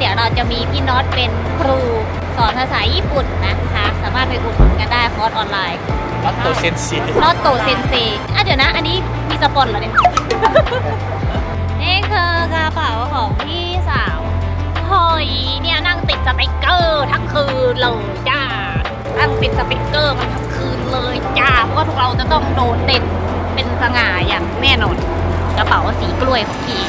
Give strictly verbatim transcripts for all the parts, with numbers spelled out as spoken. เดี๋ยวเราจะมีพี่น็อตเป็นครูสอนภาษาญี่ปุ่นนะคะสามารถไปอุดหนุนกันได้คอร์สออนไลน์น็อตโตเซนซีน็อตโตเซนซีอ่ะเดี๋ยวนะอันนี้มีสปอนเหรอเนี่ยนี่คือกระเป๋าของพี่สาวเฮ้ยเนี่ยนั่งติดสติ๊กเกอร์ทั้งคืนเลยจ้านั่งติดสติ๊กเกอร์มาทั้งคืนเลยจ้าเพราะว่าพวกเราจะต้องโดนเด่นเป็นสง่าอย่างแน่นอนกระเป๋าสีกล้วยของพี่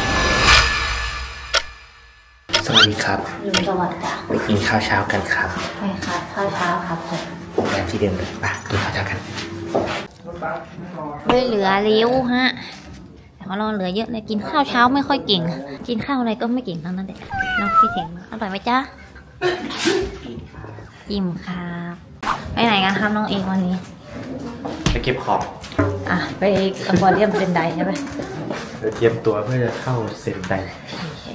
สวัสดีครับลุงสวัสดิ์ค่ะไปกินข้าวเช้ากันครับไปครับข้าวเช้าครับผมโรงแรมที่เดิมเลยไปกินข้าวเช้ากันไม่เหลือเลี้ยวฮะแต่ว่าเราเหลือเยอะเลยกินข้าวเช้าไม่ค่อยเก่งกินข้าวอะไรก็ไม่เก่งทั้งนั้นแหละน้องพี่เถียงอร่อยไหมจ๊ะอิ่มครับไปไหนกันครับน้องเอกวันนี้ไปเก็บของอ่ะไปอัควาเรียมเซนไดใช่ไหมเตรียมตัวเพื่อจะเข้าเซนได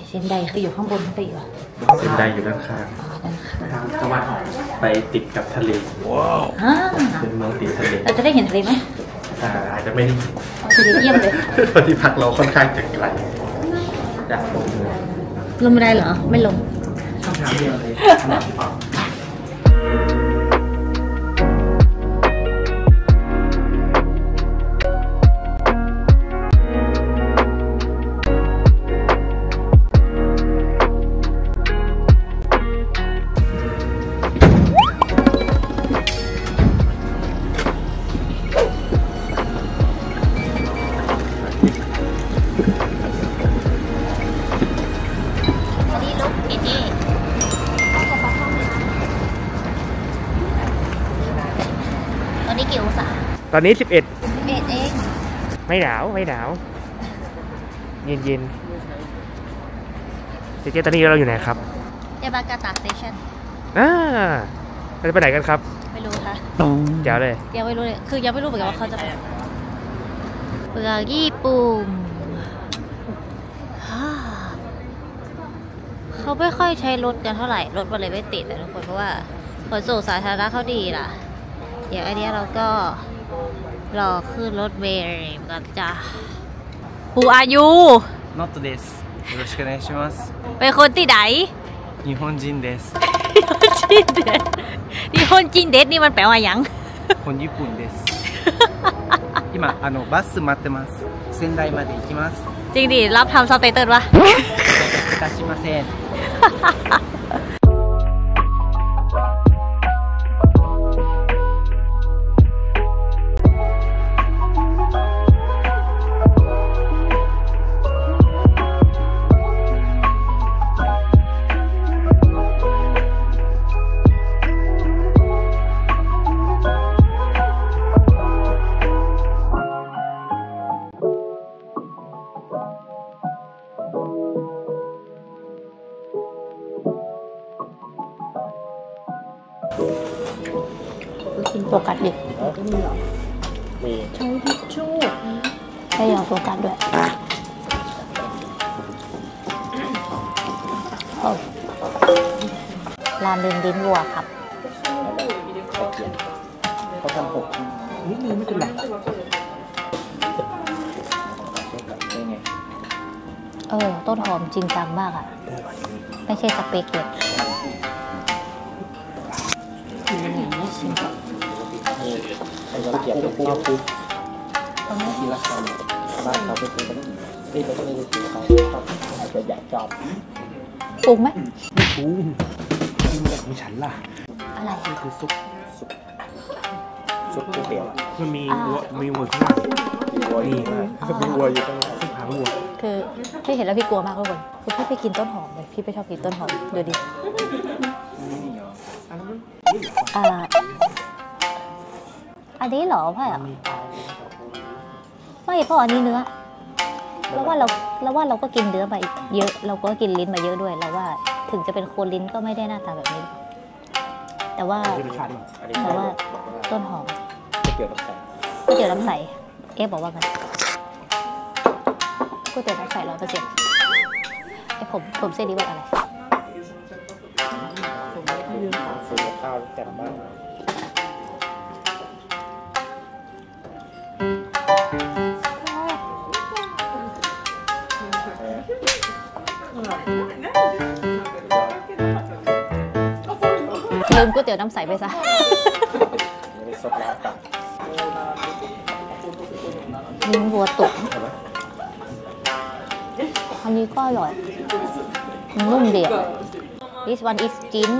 เซนไดคืออยู่ข้างบนไปอยู่เซนไดอยู่ด้านข้างทางตะวันออกไปติดกับทะเลว้าวเป็นเมืองติดทะเลเราจะได้เห็นทะเลไหมอาจจะไม่ได้เยี่ยมเลยตอนที่พักเราค่อนข้างจะไกลจากตรงนี้ลงไม่ได้เหรอไม่ลงต้องถามเดียวเลยตอนนี้สิบเอ็ด สิบเอ็ดเองไม่หนาวไม่หนาวเย็นเย็นเจ๊ตอนนี้เราอยู่ไหนครับยาบากาตาสเตชันอ่าเราจะไปไหนกันครับไม่รู้ค่ะเจ๋วเลยยังไม่รู้เลยคือยังไม่รู้เหมือนกันว่าเขาจะไปเปลือกญี่ปุ่นเขาไม่ค่อยใช้รถกันเท่าไหร่รถมันเลยไม่ติดนะทุกคนเพราะว่าขนส่งสาธารณะเขาดีล่ะเดี๋ยวอันนี้เราก็รอขึ้นรถเมล์กันจ้ะ Who are you? Not this よろしくお願いしますเป็นคนที่ไหนญี่ปุ่นจินเดสญี่ปุ่นจินเดสญี่ปุ่นจินเดสนี่มันแปลว่าหยังคนญี่ปุ่นเดส今あのバス待ってます仙台まで行きますจริงดิรับทำสเตตัสวะいたしませんโฟกัสดิมีหรอมีชูทิชชู่ให้ยองโฟกัสด้วยร้านเดินดินวัวครับเขาทำหกนี่มีไม่ถึงหรอเออต้นหอมจริงจังมากอ่ะไม่ใช่สเปกเก็ตเราเก็บตัวปูต้องไม่ทีละคนบ้านเราไปซื้อกันนี่เราก็ไม่ได้ซื้อเขาเขาจะอยากจอบปรุงไหมไม่ปรุงกินแบบของฉันล่ะอะไรนี่คือซุปซุปซุปก๋วยเตี๋ยวมันมีวัวมีวัวข้างหลังมีวัวนี่ก็มีวัวอยู่ข้างหลังซุปหางวัวคือพี่เห็นแล้วพี่กลัวมากทุกคนคือพี่ไปกินต้นหอมเลยพี่ไปชอบกินต้นหอมดูดิอ่าอันนี้หรอพ่ออ่ะไม่พ่ออันนี้เนื้อแล้วว่าเราแล้วว่าเราก็กินเนื้อมาเยอะเราก็กินลิ้นมาเยอะด้วยแล้วว่าถึงจะเป็นโคนลิ้นก็ไม่ได้หน้าตาแบบนี้แต่ว่าแต่ว่าต้นหอมก๋วยเตี๋ยวลำไส้ก๋วยเตี๋ยวลำไส้เอฟบอกว่าไงก๋วยเตี๋ยวลำไส้ร้อยเปอร์เซ็นต์ไอผมผมเส้นนี้ว่าอะไรข้าวแต่บ้าน มก๋วยเตี๋ยวน้ำใสไปซะลิ้นวัวตุ๋นอันนี้ก็อร่อยนุ่มเดียว this one is จิน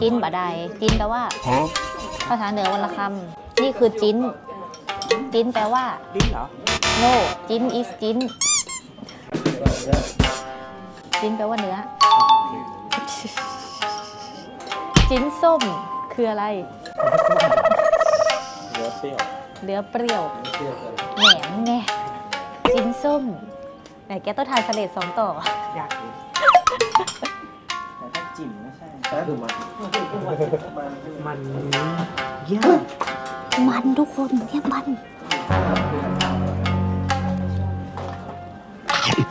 จินบะไดจินแปลว่าภาษาเหนือวรรณคำนี่คือจินจินแปลว่าลิ้นเหรอโน่จิน is จินจินแปลว่าเนื้อจินส้มคืออะไรเนื้อเปรี้ยวเนื้อเปรี้ยวแหนมไงจินส้มไหนแกต้องทานสลัดสองต่ออยากกินแต่ถ้าจิ้มไม่ใช่ดูมันมันเยอะมันทุกคนเนี่ยมันน่ากิ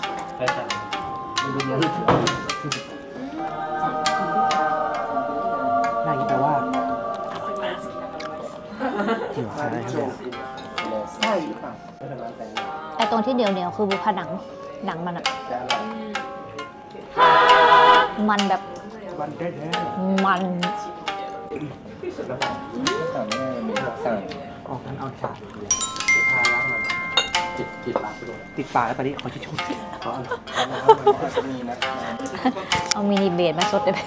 นแต่ว่าจิ๋วใช่ไหมใช่แต่ตรงที่เดียวเดียวคือบุพหนังหนังมันอะมันแบบมันออกนั้นเอาฉาดติดปากไปเลยติดปากแล้วไปดิขอชิชชู่เอามินิเบดมาสดได้ไหม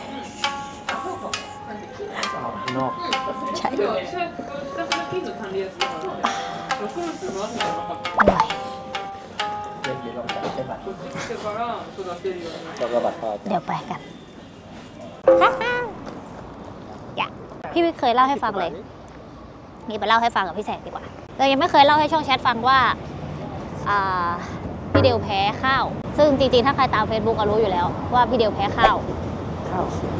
นอกใช่เดี๋ยวไปกันพี่ไม่เคยเล่าให้ฟังเลยนี่ไปเล่าให้ฟังกับพี่แสงดีกว่าเรายังไม่เคยเล่าให้ช่องแชทฟังว่าพี่เดวแพ้ข้าวซึ่งจริงๆถ้าใครตาม Facebook ก็รู้อยู่แล้วว่าพี่เดวแพ้ข้าว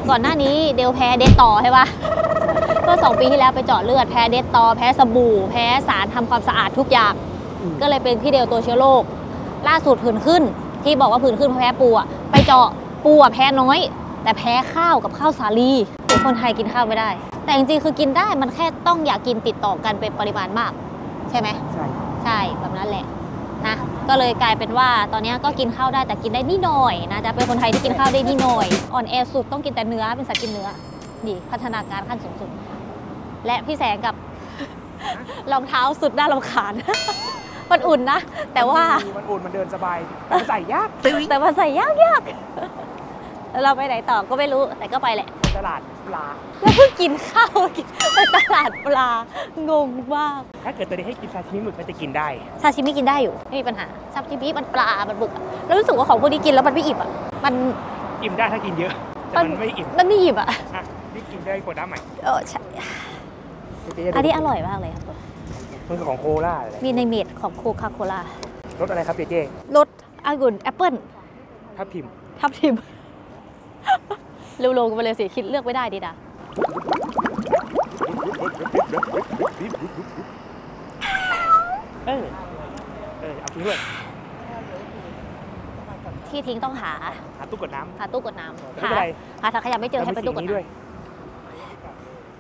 ก่อนหน้านี้เดวแพ้เดตต่อใช่ปะก็สองปีที่แล้วไปเจาะเลือดแพ้เดตต่อแพ้สบู่แพ้สารทำความสะอาดทุกอย่างก็เลยเป็นพี่เดวตัวเชื้อโรคล่าสุดผื่นขึ้นที่บอกว่าผื่นขึ้นเพราะแพ้ปูอะไปเจาะปูอะแพ้น้อยแต่แพ้ข้าวกับข้าวสาลีคนไทยกินข้าวไม่ได้แต่จริงๆคือกินได้มันแค่ต้องอยากกินติดต่อกันเป็นปริมาณมากใช่ไหมใช่ใช่แบบนั้นแหละนะก็เลยกลายเป็นว่าตอนนี้ก็กินข้าวได้แต่กินได้นิดหน่อยนะจะเป็นคนไทยที่กินข้าวได้นิดหน่อยอ่อนแอสุดต้องกินแต่เนื้อเป็นสัตว์กินเนื้อนี่พัฒนาการขั้นสูงสุดและพี่แสงกับรองเท้าสุดน่ารำคาญมันอุ่นนะแต่ว่ามันอุ่นมันเดินสบายมันใส่ยากแต่มันใส่ยากยากเราไปไหนต่อก็ไม่รู้แต่ก็ไปแหละตลาดปลาแล้วเพิ่งกินข้าวกินไปตลาดปลางงมากถ้าเกิดตอนนี้ให้กินซาชิมิหมึกก็จะกินได้ซาชิมิกินได้อยู่ไม่มีปัญหาซาชิมิมันปลามันบึกแล้วรู้สึกว่าของพวกนี้กินแล้วมันไม่อิ่มอ่ะมันอิ่มได้ถ้ากินเยอะแต่มันไม่อิ่มมันไม่อิ่มอ่ะนี่กินได้กว่าน้ำใหม่เออใช่อันนี้อร่อยมากเลยครับมันคือของโคลามีในเมดของโคคาโคลารสอะไรครับเจเจรสองุ่นแอปเปิ้ลทับทิมทับทิมเร็วๆกันไปเลยสิคิดเลือกไม่ได้ดิดาเออเออเอาทิ้งเลยที่ทิ้งต้องหาหาตู้กดน้ำหาตู้กดน้ำหาหาถังขยะไม่เจอให้ไปตู้กดน้ำ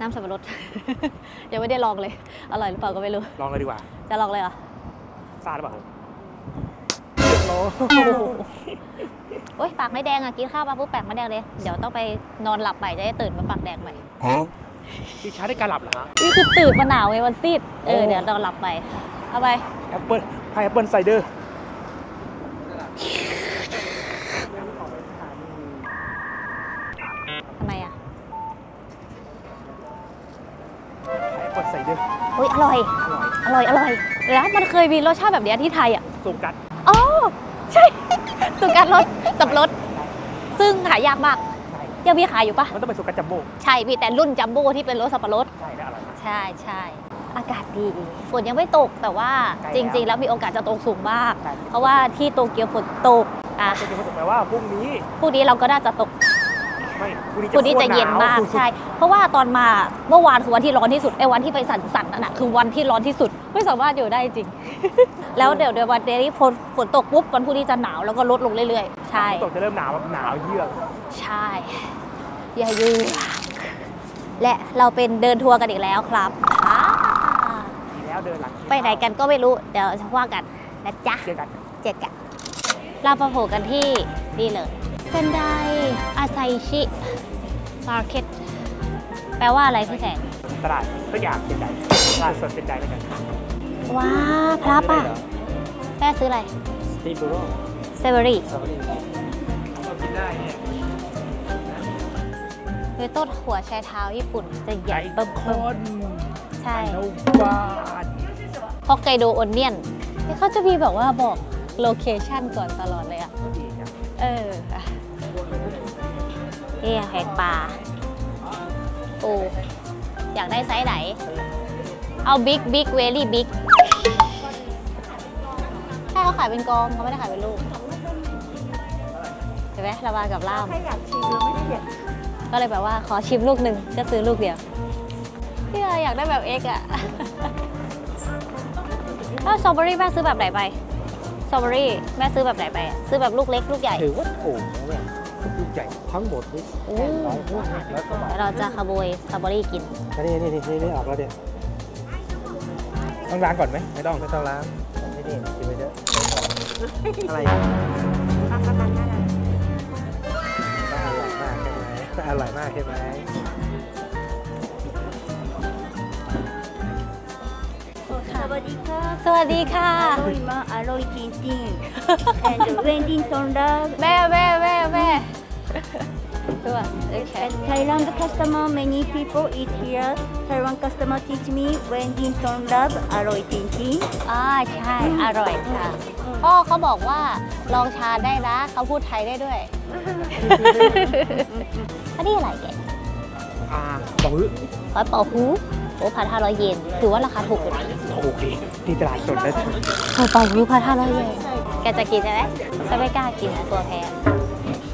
น้ำสับปะรดยังไม่ได้ลองเลยอร่อยหรือเปล่าก็ไม่รู้ลองเลยดีกว่าจะลองเลยเหรอซาหรือเปล่าโอ้ยปากไม่แดงอ่ะกินข้าวมาปุ๊บปากไม่แดงเลยเดี๋ยวต้องไปนอนหลับใหม่จะได้ตื่นมาปากแดงใหม่พี่ช้าได้การหลับเหรอฮะนี่คือตื่นมาหนาวไงวันซีดเออเดี๋ยวนอนหลับไปเอาไปแอปเปิ้ลไฮแอปเปิ้ลไซเดอร์ทำไมอ่ะไฮแอปเปิ้ลไซเดอร์อุ้ยอร่อยอร่อยอร่อยแล้วมันเคยมีรสชาติแบบนี้ที่ไทยอ่ะสุกัดอ๋อใช่สุกัดรถสับรถซึ่งหายากมากยังมีขายอยู่ปะมันต้องเป็นสุกัดจัมโบ้ใช่มีแต่รุ่นจัมโบ้ที่เป็นรถสับปะรดใช่ได้อะไรใช่ใช่อากาศดีฝนยังไม่ตกแต่ว่าจริงๆแล้วมีโอกาสจะตกสูงมากเพราะว่าที่โตเกียวฝนตกอ่ะโตเกียวฝนตกแปลว่าพรุ่งนี้พรุ่งนี้เราก็น่าจะตกไม่พรุ่งนี้จะเย็นมากใช่เพราะว่าตอนมาเมื่อวานคือวันที่ร้อนที่สุดไอ้วันที่ไปสั่นๆนั่นแหละคือวันที่ร้อนที่สุดไม่สามารถอยู่ได้จริงแล้วเดี๋ยวเดี๋ยววันเดลี่ฝนตกปุ๊บวันพรุ่งนี้จะหนาวแล้วก็ลดลงเรื่อยๆใช่ตกจะเริ่มหนาวหนาวเยือกใช่เยือกและเราเป็นเดินทัวร์กันอีกแล้วครับแล้วเดินหลังไปไหนกันก็ไม่รู้เดี๋ยวจะว่ากันนะจ๊ะเจอกันเจอกันเราประโผกันที่นี่เลยเซนไดอาไซชิมาร์เก็ต แปลว่าอะไรพี่แสนตลาดสยามเซ็นไดตลาดสดเซ็นไดแล้วกันว้าพระป่ะแม่ซื้ออะไรสตีบูโร่เซเวอรี่เรากินได้เนี่ยโดยต้นหัวใช้เท้าญี่ปุ่นจะใหญ่เบิ้มคนใช่ฮอกไกโดโอเนียนเขาจะมีแบบว่าบอกโลเคชั่นก่อนตลอดเลยอ่ะเออนี่แหกปลาปูอยากได้ไซส์ไหนเอาบิ๊กบิ๊กเวลี่บิ๊กใช่เขาขายเป็นกองเขาไม่ได้ขายเป็นลูกเห็นไหมระบายกับล่ามแค่อยากชิมเราไม่ได้อยากก็เลยแบบว่าขอชิมลูกหนึ่งก็ซื้อลูกเดียวพี่อยากได้แบบเอ็กอะแล้วสตรอเบอรี่แม่ซื้อแบบไหนไปสตรอเบอรี่แม่ซื้อแบบไหนไปซื้อแบบลูกเล็กลูกใหญ่ถือว่าถูกนะแม่ลูกใหญ่ทั้งหมดนี่เราจะขโมยสตรอเบอรี่กินนี่นี่นี่นี่ออกแล้วเด็ดต้องล้างก่อนไหมไม่ต้องไม่ต้องล้างนี่นี่กินไปเยอะอะไรอร่อยมากใช่ไหมสวัสดีค่ะสวัสดีค่ะอร่อยมากอร่อยจริงจริง and wedding song love แม่แม่แม่แม่ตัว Thailand customer many people eat here Thailand customer teach me wedding song love อร่อยจริงจริงอ่าใช่อร่อยค่ะพ่อเขาบอกว่าลองชาได้นะเขาพูดไทยได้ด้วยอันนี้อะไรแกอ่าเป่าฮื้อร้อยเป่าฮื้อโอ้พันห้าร้อยเยนถือว่าราคาถูกเลยถูกเลยที่ตลาดสดนะเป่าฮื้อพันห้าร้อยเยนแกจะกินใช่ไหมจะไม่กล้ากินนะตัวแพง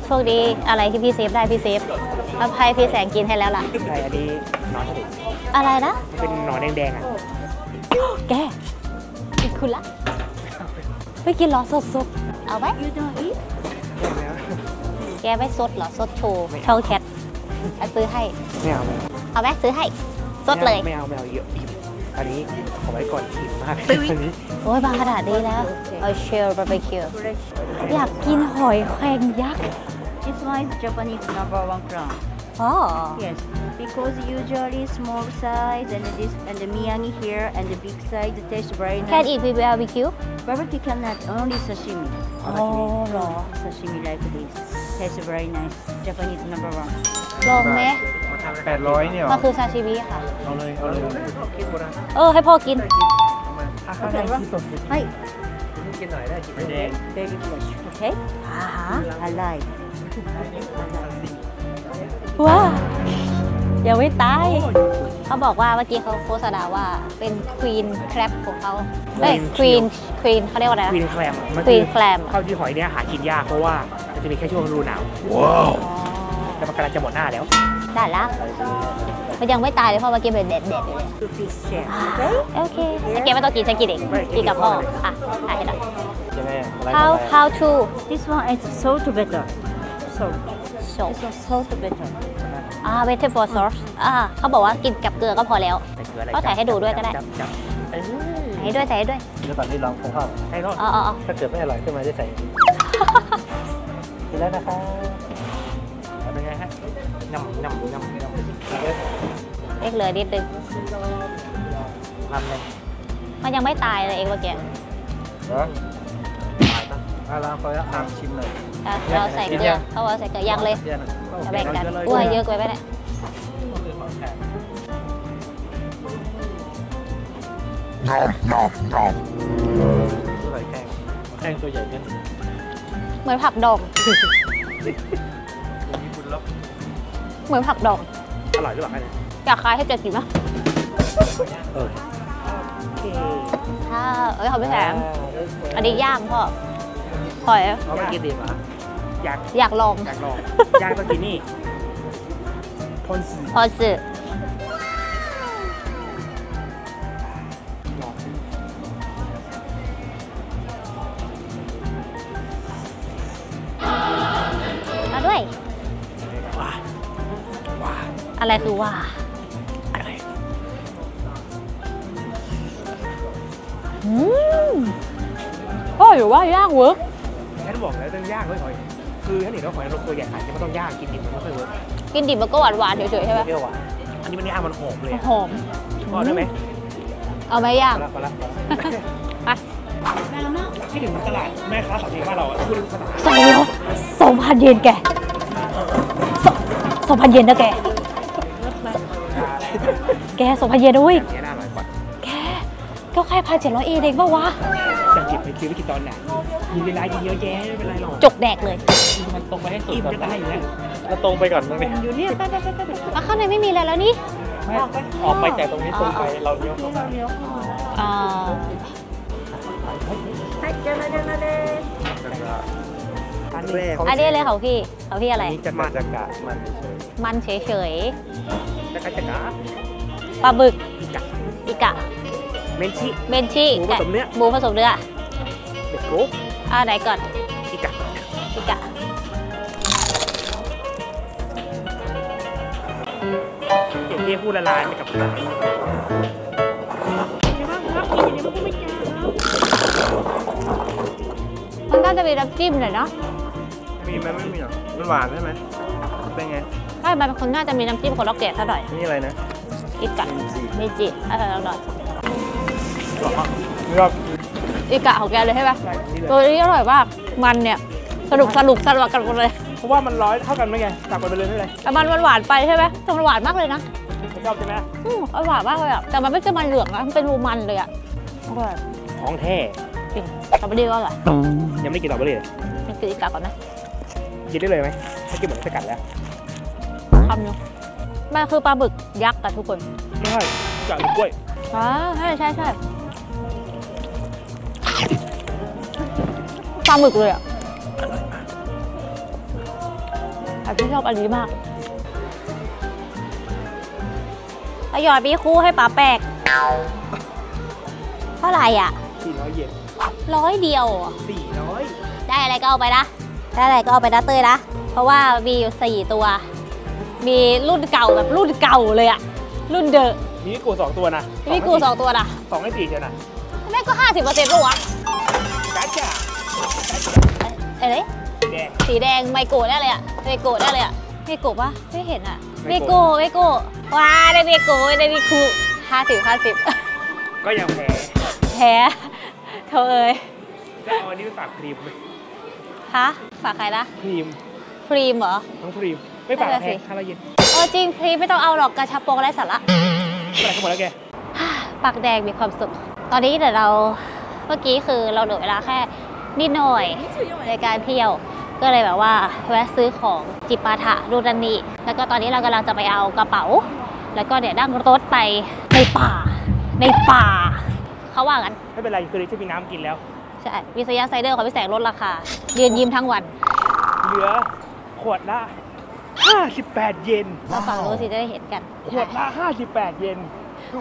โชคดีอะไรที่พี่เซฟได้พี่เซฟอภัยพี่แสงกินให้แล้วล่ะอะไรอันนี้นอนอะไรนะเป็นหนอนแดงๆอ่ะแกกินคุณละไม่กินหรอสดๆเอาไหมแกไม่สดหรอสดโชว์เช่าแคทซื้อให้ไม่เอาเอาไหมซื้อให้สดเลยไม่เอาไม่เอาเยอะอันนี้ขอไว้ก่อนอิ่มมากอันนี้โอ้ยบางขนาดนี้แล้วเอาเชลล์บาร์บีคิวอยากกินหอยแครงยักษ์ This one is Japanese number one prawn Oh yes because usually small size and this and the Miyagi here and the big size taste very nice Can eat with barbecue Barbecue cannot only sashimi Oh no sashimi like this taste very nice Japanese number oneลองไหมแปดร้อยเนี่ยก็คือซาชิมิค่ะเอาเลยเอาเลยเออให้พ่อกินโอเคว่าให้กินหน่อยได้กินแดงแดงกินหน่อยโอเคอ่าฮะอะไรว้าอย่าไว้ตายเขาบอกว่าเมื่อกี้เขาโฆษณาว่าเป็นควีนแครปของเขาไม่ควีนควีนเขาเรียกว่าอะไรควีนแครปควีนแครปเขาที่หอยเนี่ยหากินยากเพราะว่าจะมีแค่ช่วงฤดูหนาวว้าวแต่มันกำลังจะหมดหน้าแล้วได้แล้วมันยังไม่ตายเลยพ่อมากินแบบเด็ดๆเลยโอเคโอเคไม่ต้องกินจะกินเองกินกับพ่ออ่ะหายไปแล้ว how how to this one is salt butter salt salt salt butter อ่า butter for sauce อ่าเขาบอกว่ากินกับเกลือก็พอแล้วก็ใส่ให้ดูด้วยก็ได้ใส่ด้วยใส่ด้วยแล้วตอนนี้ลองของข้าวให้รอดถ้าเกิดไม่อร่อยขึ้นมาจะใส่กินแล้วนะคะเป็นไงฮะน้ำน้ำน้ำน้ำเอ็กเลยนิดนึงทำเลยมันยังไม่ตายเลยเอ็กว่าแกเหรอตายตั้งอาลาคอยตามชิมเลยเราใส่เกลือเขาบอกใส่เกลือย่างเลยแบ่งกันอ้วนเยอะกว่าไปเนี่ยน้องน้องน้องตัวใหญ่แข้งแข้งตัวใหญ่เนี่ยเหมือนผักดองเหมือนผักดองอร่อยหรือเปล่าเนี่ยอยากคายให้เจอกินมั้ยเออถ้าเอ้ยเขาไม่แถมอันนี้ย่างพ่อหอยเขาไม่กินดีป่ะอยากอยากลองอยากลองย่างก็กินนี่พอนซ์พอนซ์มาด้วยอะไรคือว่าอะไรอืมก็อยู่ว่าย่างเวิร์กฉันบอกแล้วต้องย่างด้วยหอยคือถ้าหนีเราหอยเราตัวใหญ่ขนาดนี้มันต้องย่างกินดิบมันไม่ค่อยเวิร์กกินดิบมันก็หวานหวานเฉยๆใช่ไหมเปรี้ยวหวาน อันนี้มันย่างมันหอมเลยหอมพอได้ไหมเอาไหมย่างพอแล้วพอแล้วไปที่ถึงตลาดแม่ค้าสาวจีนบ้านเราพูดภาษาสองร้อยสองพันเยนแกสองพันเยนนะแกแกสองพันเยนด้วยแกก็แค่พันเจ็ดร้อยเอเด็กปะวะจะจิบไปซื้อไปกินตอนไหนยินดีร้ายยินเยอะแยะไม่เป็นไรหรอกจกแดกเลยมันตรงไปให้สุดก่อนได้อยู่แล้วเราตรงไปก่อนตรงนี้อยู่เนี่ยมาข้างในไม่มีอะไรแล้วนี่ออกไปออกไปแต่ตรงนี้ตรงไปเราเลี้ยวเข้ามาอ่าเดินมาเดินมาเดินอันนี้อันนี้เลยเขาพี่เขาพี่อะไรนี่จะมันจักระมันมันเฉยเฉยจักระจักระปลาบึกอิกะอิกะเมนชิเมนชิหมูผสมเนื้อหมูผสมเนื้อเด็กกุ๊บอ่าไหนก่อนอิกะอิกะเด็กเด็กพูดละลายไปกับสายมันน่าจะมีน้ำจิ้มเลยเนาะมีไหมไม่มีหรอมันหวานใช่ไหมเป็นไงใช่มันเป็นคนน่าจะมีน้ำจิ้มคนล็อกแกะซะหน่อยนี่อะไรนะอิกะเมจิอะไรลองหน่อยอิกะของแกเลยใช่ไหมตัวนี้อร่อยมากมันเนี่ยสนุกสนุกสนุกกันหมดเลยเพราะว่ามันร้อยเท่ากันไหมไงตักไปไปเลยไม่เลยแต่มันหวานไปใช่ไหมแต่มันหวานมากเลยนะชอบใช่ไหมอืมอร่อยมากเลยอ่ะแต่มันไม่ใช่มันเหลืองนะมันเป็นรูมันเลยอ่ะอร่อยของแท้สตรอเบอรี่ก็อร่อยยังไม่กินสตรอเบอรี่เลยมันกินอีกก่อนนะกินได้เลยไหมไม่กินเหมือนสกัดแล้วทำอยู่มันคือปลาบึกยักษ์แต่ทุกคนไม่ใช่จากกล้วยอ๋อใช่ใช่ใช่ปลาหมึกเลยอ่ะอาพี่ชอบอันนี้มากหยอดพี่คู่ให้ป๋าแปลกเท่าไหร่อ่ะสี่ร้อยเยนร้อยเดียวสี่ร้อยได้อะไรก็เอาไปนะได้อะไรก็เอาไปนะเตยนะเพราะว่ามีอยู่สี่ตัวมีรุ่นเก่าแบบรุ่นเก่าเลยอ่ะรุ่นเดอะมีกูสองตัวนะมีกูสองตัวนะสองให้สี่เจ้านะแม่ก็ห้าสิบเปอร์เซ็นต์ป่ะวะกัจจาเอ้ยสีแดงไม่โกะได้เลยอ่ะไม่โกะได้เลยอ่ะไม่โกะปะไม่เห็นอ่ะไม่โกะไม่โกะว้าได้ไม่โกะได้ไม่คูห้าสิบห้าสิบก็ยังแพ้แพ้เธอเอ้ยจะเอาอันนี้ไปฝากพรีมไหมคะฝากใครนะพรีมพรีมเหรอทั้งพรีมไม่ฝากแพ้คาราเย็นโอ้จริงพรีมไม่ต้องเอาหรอกกระชับโปงไร้สาระอะไรก็หมดแล้วแกปากแดงมีความสุขตอนนี้เดี๋ยวเราเมื่อกี้คือเราเหลือเวลาแค่นิดหน่อยในการเที่ยวก็เลยแบบว่าแวะซื้อของจิปาถะรูนันนีแล้วก็ตอนนี้เรากำลังจะไปเอากระเป๋าแล้วก็เดี๋ยวนั่งรถไปในป่าในป่าเขาว่ากันไม่เป็นไรคือเลยจะมีน้ำกินแล้วใช่วิสยาไซเดอร์ของพี่แสงลดราคาเดือนยิ้มทั้งวันเหลือขวดละห้าสิบแปดเยนเราฝั่งรู้สิจะได้เห็นกันขวดละห้าสิบแปดเยน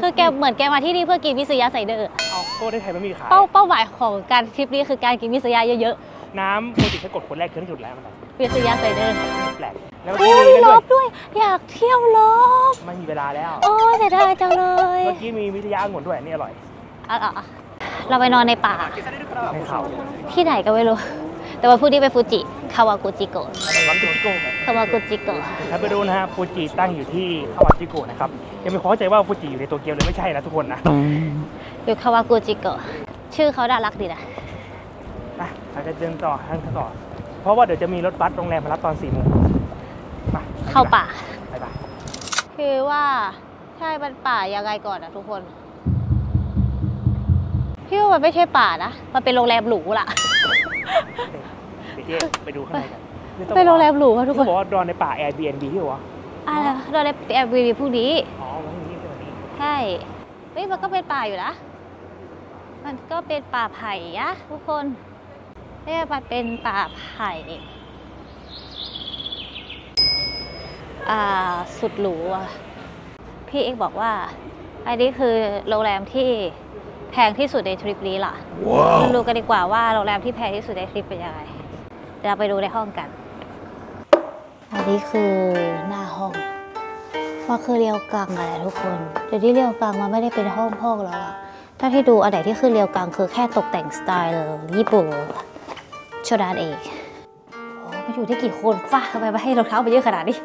คือแกเหมือนแกมาที่นี่เพื่อกินวิสยาไซเดอร์เอาโทษได้ไทยไม่มีขายเป้าเป้าหมายของการทริปนี้คือการกินวิสยาเยอะๆน้ำโปรตีนกดคนแรกคือที่สุดแล้วมันวิสยาไซเดอร์แปลกแล้วมีลบด้วยอยากเที่ยวลบไม่มีเวลาแล้วโอ้เสียดายจังเลยเมื่อกี้มีวิสยาหมดด้วยนี่อร่อยเราไปนอนในป่าที่ไหนก็ไม่รู้แต่ว่าพูดที่ไปฟูจิคาวากุจิโกะคาวากุจิโกะถ้าไปดูนะฮะฟูจิตั้งอยู่ที่คาวากุจิโกะนะครับยังไม่เข้าใจว่าฟูจิอยู่ในโตเกียวเลยไม่ใช่นะทุกคนนะอยู่คาวากุจิโกะชื่อเขาน่ารักดีนะนะเราจะเดินต่อทางต่อเพราะว่าเดี๋ยวจะมีรถบัสโรงแรมมารับตอนสี่โมงเข้าป่าคือว่าใช่มันป่ายังไงก่อนนะทุกคนพี่ว่ามันไม่ใช่ป่านะมันเป็นโรงแรมหรูล่ะไปดูข้างในกันเป็นโรงแรมหรูค่ะทุกคนบอกว่านอนในป่า แอร์บี เอ็น บี ที่วะอ่านอนใน แอร์ บี เอ็น บี พวกนี้อ๋อพวกนี้เป็นแบบนี้ใช่เฮ้ยมันก็เป็นป่าอยู่นะมันก็เป็นป่าไผ่นะทุกคนเนี่ยมันเป็นป่าไผ่อ่าสุดหรูอ่ะพี่เอกบอกว่าอันนี้คือโรงแรมที่แพงที่สุดในทริปนี้ล่ะมาดูกันดีกว่าว่าโรงแรมที่แพงที่สุดในทริปเป็นยังไงเดี๋ยวเราไปดูในห้องกันอันนี้คือหน้าห้องมันคือเรียวกังอะไรทุกคนเดี๋ยวที่เรียวกังมันไม่ได้เป็นห้องพอกแล้วอะถ้าที่ดูอันไหนที่คือเรียวกังคือแค่ตกแต่งสไตล์ญี่ปุ่นโชดานเองโอ้มันอยู่ได้กี่คนฟ้าทำไมมาให้รองเท้าไปเยอะขนาดนี้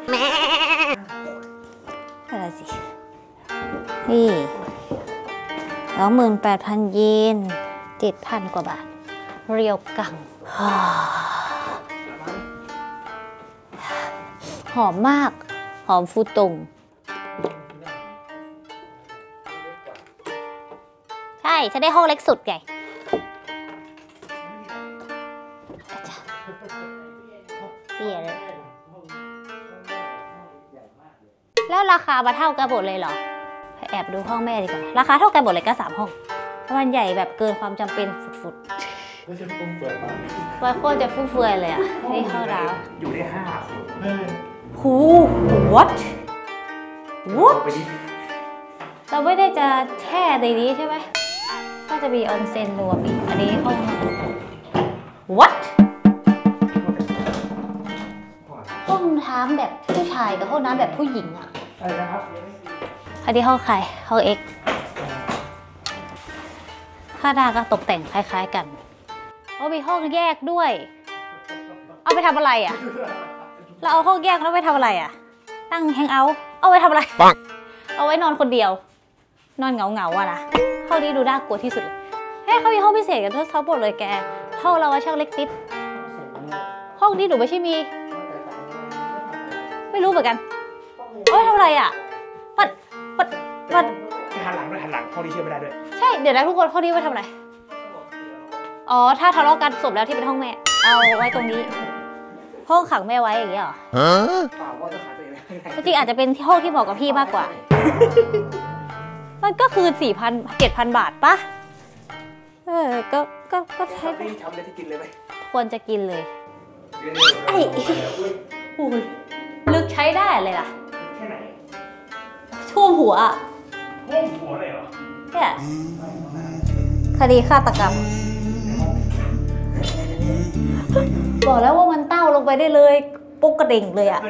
อะไรสิ นี่สองหมื่นแปดพันเยนเจ็ดพันกว่าบาทเรียวกังหอมมากหอมฟูตงใช่จะได้ห้องเล็กสุดไงเปียเลยแล้วราคามาเท่ากันหมดเลยเหรอแอบดูห้องแม่ดีกว่าราคาเท่ากันหมดเลยก็สามห้องมันใหญ่แบบเกินความจำเป็นฝุดๆไม่ใช่ฟุ่มเฟือยมากไวโคจะฟุ่มเฟือยเลยอ่ะนี่เข้าร้าวอยู่ได้ห้าหู what what เราไม่ได้จะแช่ในนี้ใช่ไหมก็จะมีออนเซ็นรวมอีกอันนี้ห้อง what ห้องน้ำแบบผู้ชายกับห้องน้ำแบบผู้หญิงอ่ะอะไรนะครับอันนี้ห้องใครห้องเอ็กข้างหน้าก็ตกแต่งคล้ายๆกันแล้วมีห้องแยกด้วยเอาไปทำอะไรอ่ะเราเอาห้องแยกแล้วไปทำอะไรอ่ะตั้งแฮงเอาท์เอาไว้ทำอะไรเอาไว้นอนคนเดียวนอนเหงาๆอ่ะนะห้องนี้ดูน่ากลัวที่สุดเฮ้ยเขามีห้องพิเศษกันทั้งหมดเลยแกห้องเราว่าช่างเล็กนิดห้องนี้หนูไม่ใช่มีไม่รู้เหมือนกันเอาไว้ทำอะไรอ่ะปัดปัดปัดหันหลังด้วยหันหลังห้องนี้เชื่อไม่ได้ด้วยใช่เดี๋ยวนะทุกคนห้องนี้ไว้ทำอะไรอ๋อถ้าทะเลาะกันจบแล้วที่เป็นห้องแม่เอาไว้ตรงนี้ห้องขังแม่ไว้อย่างเงี้ยหรอจริงอาจจะเป็นห้องที่เหมาะกับพี่มากกว่ามันก็คือ สี่พัน เจ็ดพัน บาทปะเออก็ก็ก็ใช่ไปควรจะกินเลยไอ้ลึกใช้ได้เลยล่ะท่วมหัวท่วมหัวเลยเหรอแกคดีฆาตกรรมบอกแล้วว่ามันเต้าลงไปได้เลยปุ๊กกระดิ่งเลยอ่ะ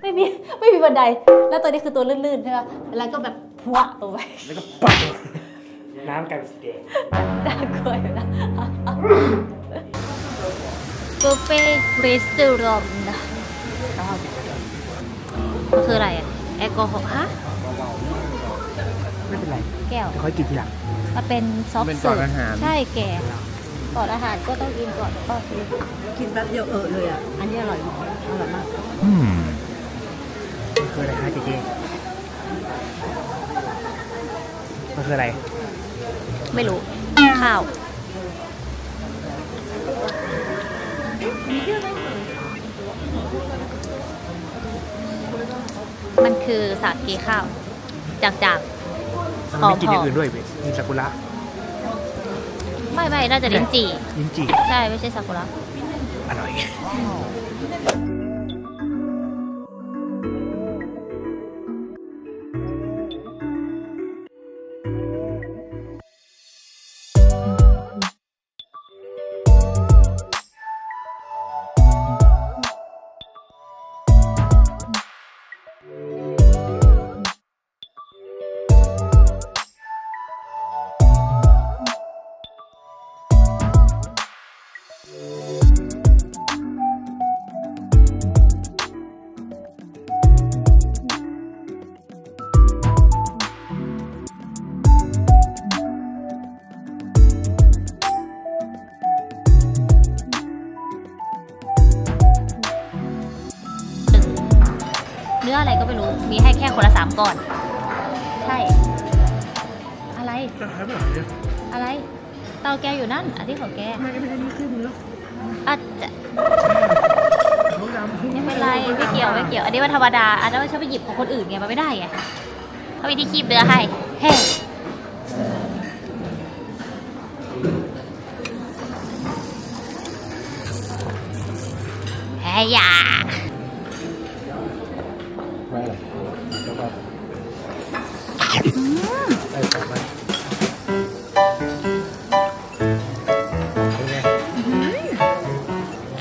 ไม่มีไม่มีบันไดแล้วตัวนี้คือตัวลื่นๆใช่ไหมแล้วก็แบบหัวลงไปแล้วก็ปัดน้ำกลายเป็นสีแดงน่ากลัวอยู่นะบุฟเฟ่ต์รีสตูรอมนะมันคืออะไรอ่ะแอลกอฮอล์ฮะไม่เป็นไรแก้วค่อยกินทีหลังมันเป็นซอฟต์เสิร์ฟใช่แกก่อนอาหารก็ต้องกินก่อนก็กินแป๊บเดียวเออเลยอ่ะอันนี้อร่อยอร่อยมากอืมมันคืออะไรฮะเจ๊มันคืออะไรไม่รู้ข้าวมันคือสาเกข้าวจากจากมันไม่กินอย่างอื่นด้วยเว้ยมีซากุระไม่ไม่น่าจะลิ้นจี่ลิ้นจี่ใช่ไม่ใช่ซากุระอร่อยอะไรก็ไม่รู้มีให้แค่คนละสามก้อนใช่อะไรจะหายไปไหนเนี่ยอะไรเตาแกอยู่นั่นอันที่ของแกไม่ได้ไม่ได้นี่ขึ้นเนื้ออาจจะไม่เป็นไรไม่เกี่ยวไม่เกี่ยวอันนี้มันธรรมดาอันนั้นชอบไปหยิบของคนอื่นไงมันไม่ได้ไงเขามีที่คีบเนื้อให้เฮ้เฮ้ยา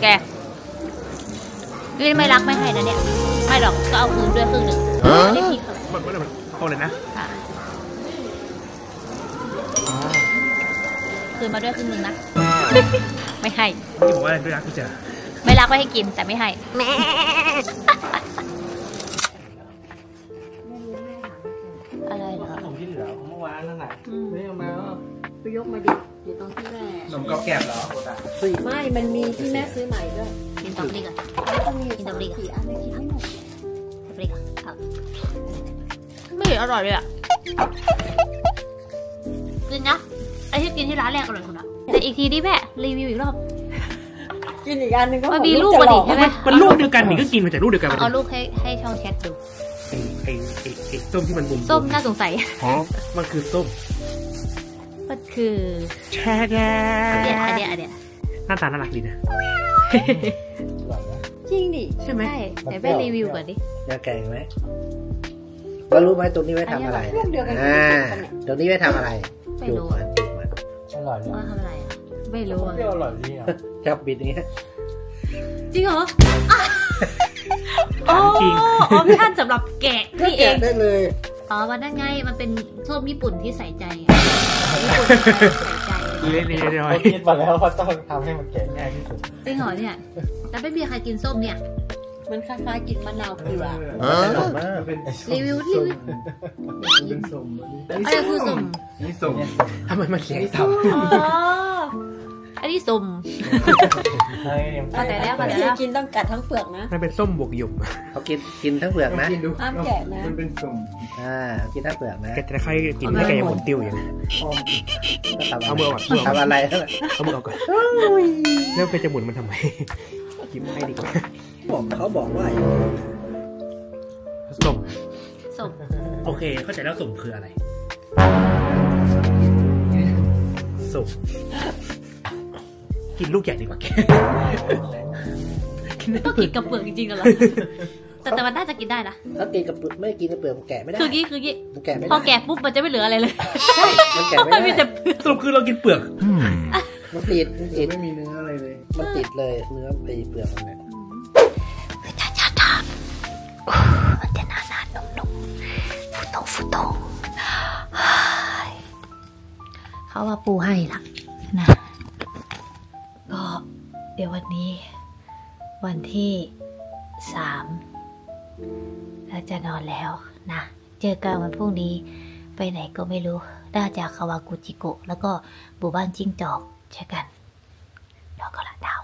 แกไม่รักไม่ให้นะเนี่ยไม่หรอกก็เอาคืนด้วยครึ่งหนึ่งไม่ได้พีค่ะมันไม่ได้มันเอาเลยนะคืนมาด้วยครึ่งหนึ่งนะไม่ให้ที่บอกว่าไม่รักพี่เจอไม่รักไม่ให้กินแต่ไม่ให้ นั่นแหละไม่เอามาไปยกมาดิเดี๋ยวตอนที่แม่นมกรอบแกบเหรอโอตาไม่มันมีที่แม่ซื้อใหม่ด้วยกินตับลิกอ่ะกินตับลิกอ่ะตับลิกอ่ะไม่อร่อยเลยอ่ะกินนะไอที่กินที่ร้านแรกอร่อยคุณอ่ะแต่อีกทีดิแม่รีวิวอีกรอบกินอีกอันนึงก็มันมีรูปมาดิใช่ไหมมันรูปเดียวกันนี่ก็กินมาจากรูปเดียวกันเอารูปให้ให้ช่องแชทดูไอ้ไอ้ไอ้ส้มที่มันบุ๋มส้มน่าสงสัยอ๋อมันคือส้มมันคือแช่แก่อันเนี้ยอันเนี้ยหน้าตาน่ารักดีนะจริงดิใช่ไหมไหนไปรีวิวก่อนดิยาแก่ไหมแล้วรู้ไหมตรงนี้ไว้ทำอะไรอ่าตรงนี้ไว้ทำอะไรไม่รู้อ่ะอร่อยไหมทำอะไรอ่ะไม่รู้อ่ะอร่อยดีอ่ะจับบิดอย่างเงี้ยจริงเหรอโอ้ออปชั่นสำหรับแกะนี่เองได้เลยอ๋อวันนั้นไงมันเป็นส้มญี่ปุ่นที่ใส่ใจญี่ปุ่นใส่ใจเล่นๆเลยคิดมาแล้วว่าต้องทำให้มันแกะง่ายที่สุดจริงเหรอเนี่ยแต่ไม่มีใครกินส้มเนี่ยมันคล้ายๆกินมะนาวเกลือรีวิวที่เป็นส้มอันนี้คือส้มนี่ส้มทำไมมันเสียงต่ำอันนี้ส้มแต่แล้วแต่แล้วกินต้องกัดทั้งเปลือกนะมันเป็นส้มบวกหยกเขากินกินทั้งเปลือกนะอ้ามแกะนะมันเป็นส้มอ่ากินทั้งเปลือกนะแกจะใครกินไม่แกยังหมดติ้วอย่างนี้เอาเมื่อก่อนทำอะไรเอาเมื่อก่อนแล้วไปจะหมุนมันทำไมกินให้ดีกว่าบอกเขาบอกว่าส้มส้มโอเคเข้าใจแล้วส้มคืออะไรส้มกินลูกใหญ่ดีกว่าแกต้องกินกับเปลือกจริงๆกันหรอแต่แต่มันน่าจะกินได้นะถ้ากินกับเปลือกไม่กินกับเปลือกมันแกะไม่ได้คือกี้คือกี้พอแกะปุ๊บมันจะไม่เหลืออะไรเลยใช่มันแกะไม่ได้สรุปคือเรากินเปลือกมันติดมันติดไม่มีเนื้ออะไรเลยมันติดเลยเนื้อไปเปลือกมันเนี่ยจะจะทำจะน่าหนาหนุ่มๆฟุตโตฟุตโตเขาว่าปูให้ล่ะนะก็เดี๋ยววันนี้วันที่สามเราจะนอนแล้วนะเจอกันวันพรุ่งนี้ไปไหนก็ไม่รู้น่าจะคาวากุจิโกะแล้วก็หมู่บ้านจิ้งจอกเจอกันแล้วก็ละดาว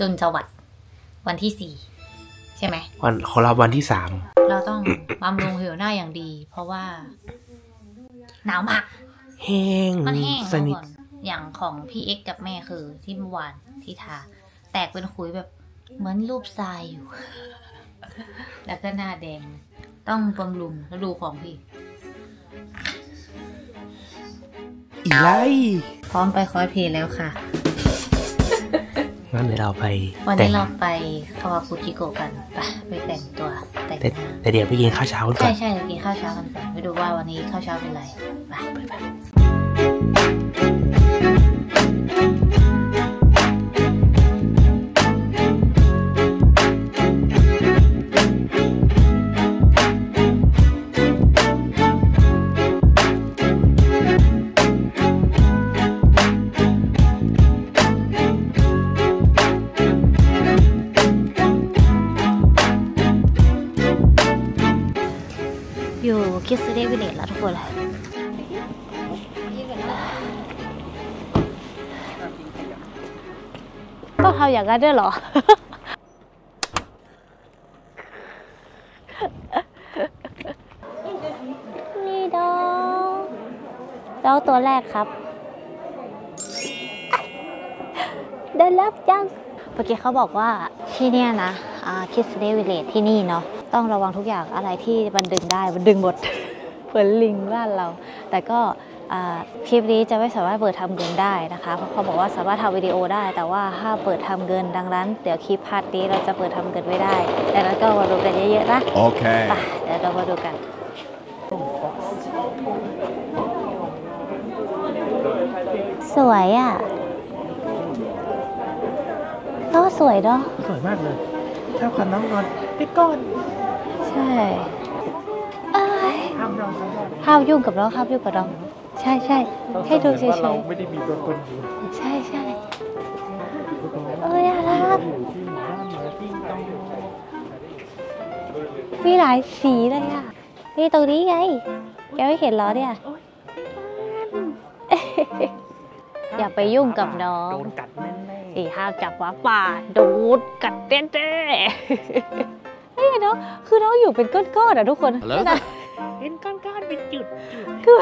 ดนสวัสดิ์วันที่สี่ใช่ไหมวันของเราวันที่สามเราต้องบำรุงผิวหน้าอย่างดีเพราะว่าหนาวมากแห้งมันแห้งสนิทอย่างของพี่เอ็กกับแม่คือที่เมื่อวานที่ทาแตกเป็นขุยแบบเหมือนรูปทรายอยู่แล้วก็หน้าแดงต้องบำรุงแล้วดูของพี่อีไลพร้อมไปคอสเพลย์แล้วค่ะงั้นเดี๋ยวเราไปวันนี้เราไปคาวากุจิโกะกันไปไปแต่งตัวแต่งแต่เดี๋ยวไปกินข้าวเช้ากันใช่ใช่เดี๋ยวกินข้าวเช้ากันไปดูว่าวันนี้ข้าวเช้าเป็นไรไปไปไปอยู่คิสเดวิเลตแล้วทุกคนเลยต้องทำอย่างนั้นด้วยเหรอนี่ดาวดาวตัวแรกครับได้รับจังเมื่อกี้เขาบอกว่าที่เนี่ยนะคิสเดวิเลตที่นี่เนาะต้องระวังทุกอย่างอะไรที่มันดึงได้มันดึงหมดเหมือนลิงบ้านเราแต่ก็คลิปนี้จะไม่สามารถเปิดทำเงินได้นะคะเพราะเขาบอกว่าสามารถทำวิดีโอได้แต่ว่าห้ามเปิดทำเงินดังนั้นเดี๋ยวคลิปพาร์ทนี้เราจะเปิดทำเงินไม่ได้ดังนั้นก็มาดูกันเยอะๆนะโอเคเดี๋ยวเรามาดูกันสวยอ่ะก็สวยเนาะสวยมากเลยเท่ากับน้องนอนไปก่อนใช่ห้ามน้องห้ามยุ่งกับน้องห้ามยุ่งกับน้องใช่ใช่ให้ดูเฉยๆเราไม่ได้มีตัวตนอยู่ใช่ใช่เอ้ยน่ารักมีหลายสีเลยอ่ะ นี่ตรงนี้ไงแกไม่เห็นเหรอเนี่ยอย่าไปยุ่งกับน้องนี่ห้ามจับหมาป่าโดนกัดแน่ๆนี่เนาะคือน้องอยู่เป็นก้อนๆอ่ะทุกคนเป็นก้อนๆเป็นจุดๆคือ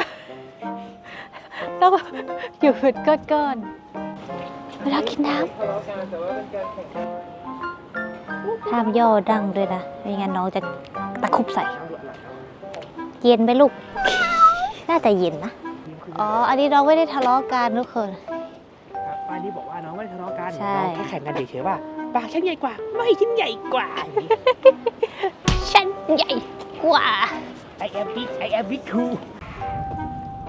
ต้องอยู่เป็นก้อนๆเวลากินน้ำห้ามย่อดังด้วยนะไม่งั้นน้องจะตะคุบใส่เย็นไหมลูกน่าจะเย็นนะอ๋ออันนี้น้องไม่ได้ทะเลาะกันทุกคนป้านี่บอกว่าน้องไม่ได้ทะเลาะกันน้องแค่แข่งกันเฉยๆว่าป้าฉันใหญ่กว่าไม่ฉันใหญ่กว่าฉันใหญ่กว่า I am big I am big too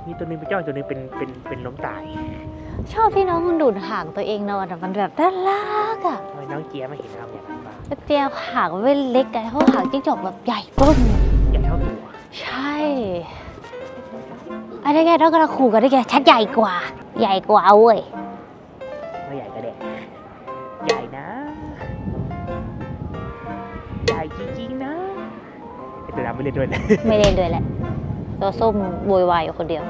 มีตัวนึงเป็นเจ้าตัวนึงเป็นเป็นเป็นล้มตายชอบที่น้องมันดูดห่างตัวเองนอนแต่มันแบบน่ารักอ่ะน้องเจี๊ยบมาเห็นเราอย่างนั้นป้าเจี๊ยบห่างไม่เล็กไงเขาห่างจิ้งจอกแบบใหญ่ปุ้นใหญ่เท่าตัวใช่ไอ้ได้แกเรากำลังขู่กันได้แกชัดใหญ่กว่าใหญ่กว่าเว้ยไม่ใหญ่ก็เด็กใหญ่นะใหญ่จริงๆนะแต่เราไม่เล่นด้วยนะไม่เล่นด้วยแหละตัวส้มโวยวายอยู่คนเดียว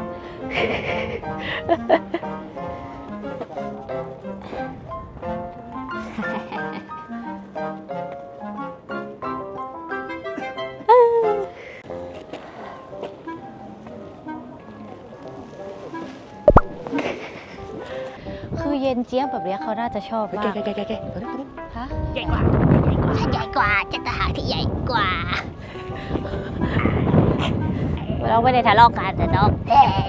เย็นเจี๊ยบแบบนี้เขาน่าจะชอบมากใหญ่กว่าใหญ่กว่าจะหาที่ใหญ่กว่าเราไม่ได้ทะเลาะกันแต่น้อง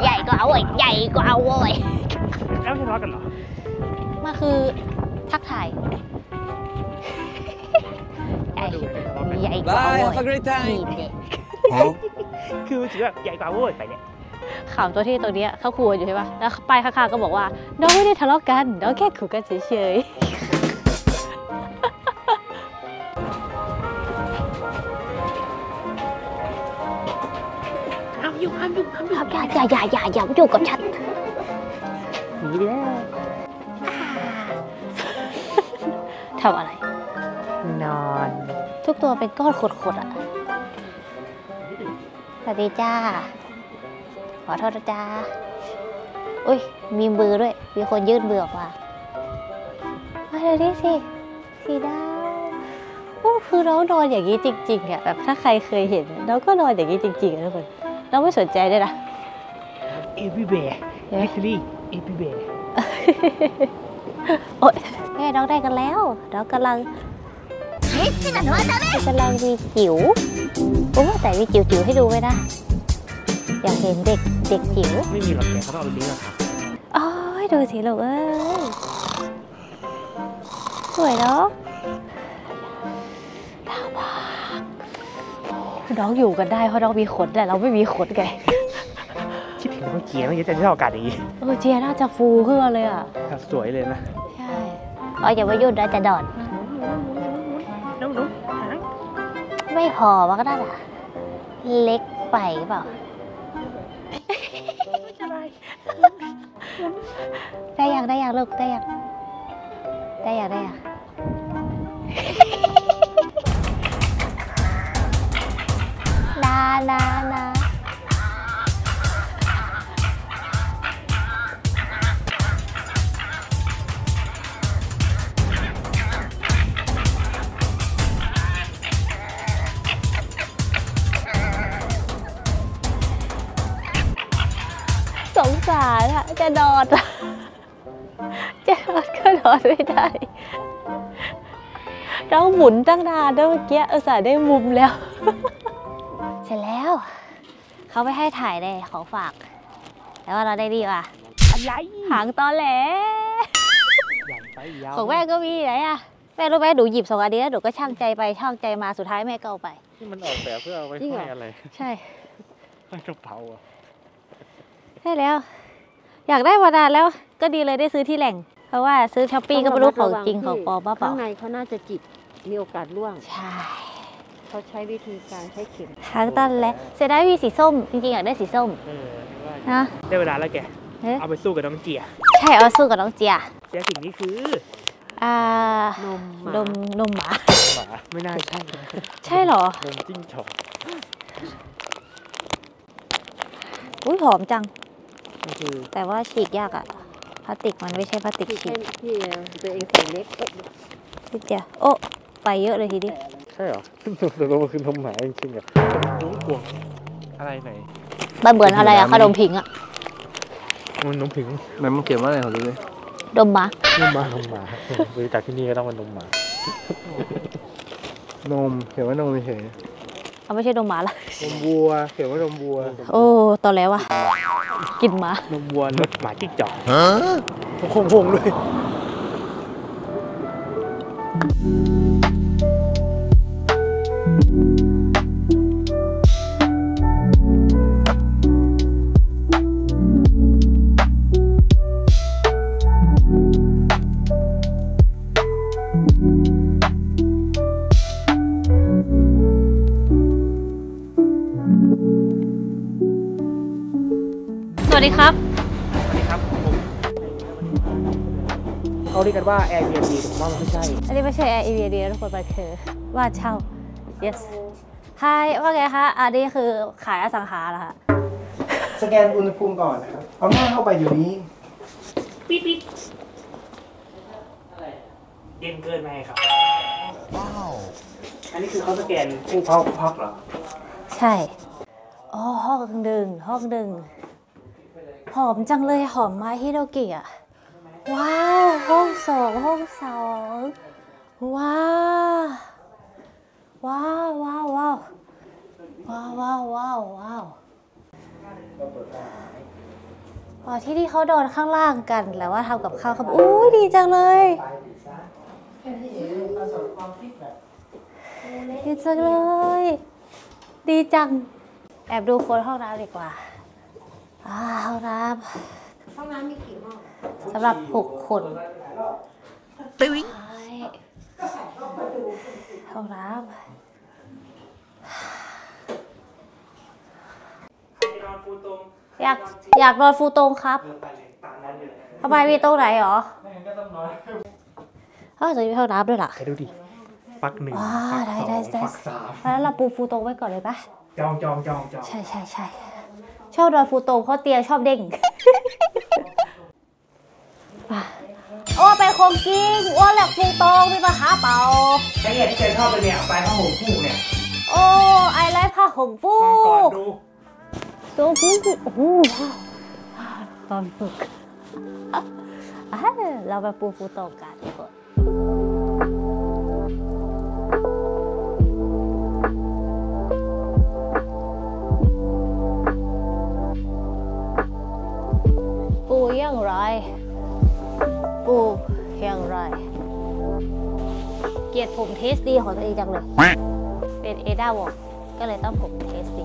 ใหญ่กว่าโว้ยใหญ่กว่าโว้ยแล้วทะเลาะกันเหรอมาคือทักทายใหญ่กว่าโว้ยคือเจี๊ยบใหญ่กว่าโว้ยไปเนี่ยข่าวตัวที่ตัวเนี้ยเขาขู่อยู่ใช่ปะแล้วไปข้างๆก็บอกว่าน้องไม่ได้ทะเลาะกันน้องแค่ขู่กันเฉยๆเอาอยู่ห้ามอยู่ห้ามอยู่อย่าอย่าอย่าอย่าอยู่กับฉันหนีเลยทำอะไรนอนทุกตัวเป็นก้อนขดๆอ่ะสวัสดีจ้าขอโทษนะจ๊ะอุ้ยมีมือด้วยมีคนยื่นมือออกมามาดูนี่สิสีดำก็คือน้องนอนอย่างนี้จริงๆอ่ะแบบถ้าใครเคยเห็นน้องก็นอนอย่างนี้จริงๆนะทุกคนน้องไม่สนใจด้วยนะ everywhere literally everywhere โอ๊ยแม่น้องได้กันแล้วน้องกำลังกำลังมีจิ๋วโอ้แต่มีจิ๋วๆให้ดูไหมนะอยากเห็นเด็กเด็กจิ๋วไม่มีหรอกแกเขาต้องเอาลิ้นหรอครับโอ้ยดูสิลูกเอ้ยสวยเนาะน่ารักน้องอยู่กันได้เพราะน้องมีขนแต่เราไม่มีขนไงคิดถึงน้องเจี๊ยบน้องเจี๊ยบจะชอบอากาศอย่างนี้เออเจี๊ยบน่าจะฟูขึ้นมาเลยอ่ะสวยเลยนะใช่อ๋ออย่าว่ายุ่นนะจะดอดน้องหนูไม่พอวะก็ได้อะเล็กไปเปล่าได้อยากได้อยากลูกได้อยากได้อยากได้อยากนานานาสงสารอะจะนอนจะนอนก็นอนไม่ได้เราหมุนตั้งนานแล้วเมื่อกี้อุตส่าห์ได้มุมแล้วเสร็จแล้วเขาไม่ให้ถ่ายเลยของฝากแต่ว่าเราได้ดีว่ะหางตอแหลของแม่ก็มีไหนอะแม่รู้ไหมหนูหยิบสองอันนี้แล้วหนูก็ช่างใจไปช่างใจมาสุดท้ายแม่ก็เอาไปที่มันออกแบบเพื่อเอาไปให้อะไรใช่ให้กระเป๋าอะได้แล้วอยากได้มานานแล้วก็ดีเลยได้ซื้อที่แหล่งเพราะว่าซื้อช้อปปี้ก็ไม่รู้ของจริงของปลอมป่ะเปล่าข้างในเขาน่าจะจิบมีโอกาสร่วงใช่เขาใช้วิธีการใช้เข็มทางต้นแล้วเสียดายมีสีส้มจริงๆอยากได้สีส้มนะได้เวลาแล้วแกเอาไปสู้กับน้องเจียใช่เอาสู้กับน้องเจียเจียสิ่งนี้คืออ่านมนมนมหมาไม่น่าใช่ใช่หรอนมจิ้งจอก อุ้ยหอมจังแต่ว่าฉีกยากอะพลาสติกมันไม่ใช่พลาสติกฉีกพี่ตัวเองถึงเล็กพี่เจ้าโอ้ไปเยอะเลยทีเดียวใช่หรอแต่เราคือทำหมาจริงๆอะน้องกวงอะไรไหนมันเหมือนอะไรอะขนมผิงอะมันนมผิงมันมันเขียนว่าอะไรเขาดูเลยดมหมานมหมานมหมาไปจากที่นี่ก็ต้องเป็นนมหมานมเขียนว่านมเฉยเอาไม่ใช่นมหมาละนมวัวเขียนว่านมวัวโอ้ตอนแล้วอะกินหมานมวัวรสหมาจิ้งจอกฮะโค้งๆด้วยสวัสดีครับสวัสดีครับผมเขาเรียกกันว่า แอร์ บี เอ็น บี ผมว่ามันไม่ใช่อันนี้ไม่ใช่ แอร์ บี เอ็น บี ทุกคนมันคือว่าเช่า yes hi ว่าไงคะอันนี้คือขายอสังหาเหรอคะสแกนอุณหภูมิก่อนนะครับเอาหน้าเข้าไปอยู่นี้ปิ๊บปิ๊บเย็นเกินไปครับว้าวอันนี้คือเขาสแกนผู้พักพักเหรอใช่อ๋อห้องหนึ่งห้องหนึ่งหอมจังเลยหอมไม้ฮิโดกิอ่ะว้าวห้องสองห้องสองว้าวว้าวว้าวว้าวว้าวว้าวว้าวว้าวอ๋อที่นี่เขานอนข้างล่างกันแล้วว่าทำกับข้าวครับอุ้ยดีจังเลยดีจังเลยดีจังแอบดูคนห้องน้ำดีกว่าห้องน้ำห้องน้ำมีกี่ห้องสำหรับหกคนตึ้งห้องน้ำอยากอยากนอนฟูตรงครับทำไมมีตรงไหนหรอเออจะมีห้องน้ำด้วยล่ะดูดิปักหนึ่งปักสามแล้วเราปูฟูตรงไว้ก่อนเลยปะจองจองจองจองใช่ใช่ใช่ชอบนอนฟูโตเพราะเตียชอบเด้งโอ้ไปโคมกิ้งอ้วนแหลกฟูโตมีปัญหาเปล่าไอ้เนี่ยที่เจนชอบไปเนี่ยไปผ้าห่มฟูเนี่ยโอ้ไอไลฟ์ผ้าห่มฟูกอดดูดูฟูโอ้โหตอนฝึกเราไปปูฟูโตกันดีกว่าอย่างไรปูอย่างไรเกลียดผมเทสดีของตัวเองจังเลยเป็นเอด้าวอกก็เลยต้องผมเทสดี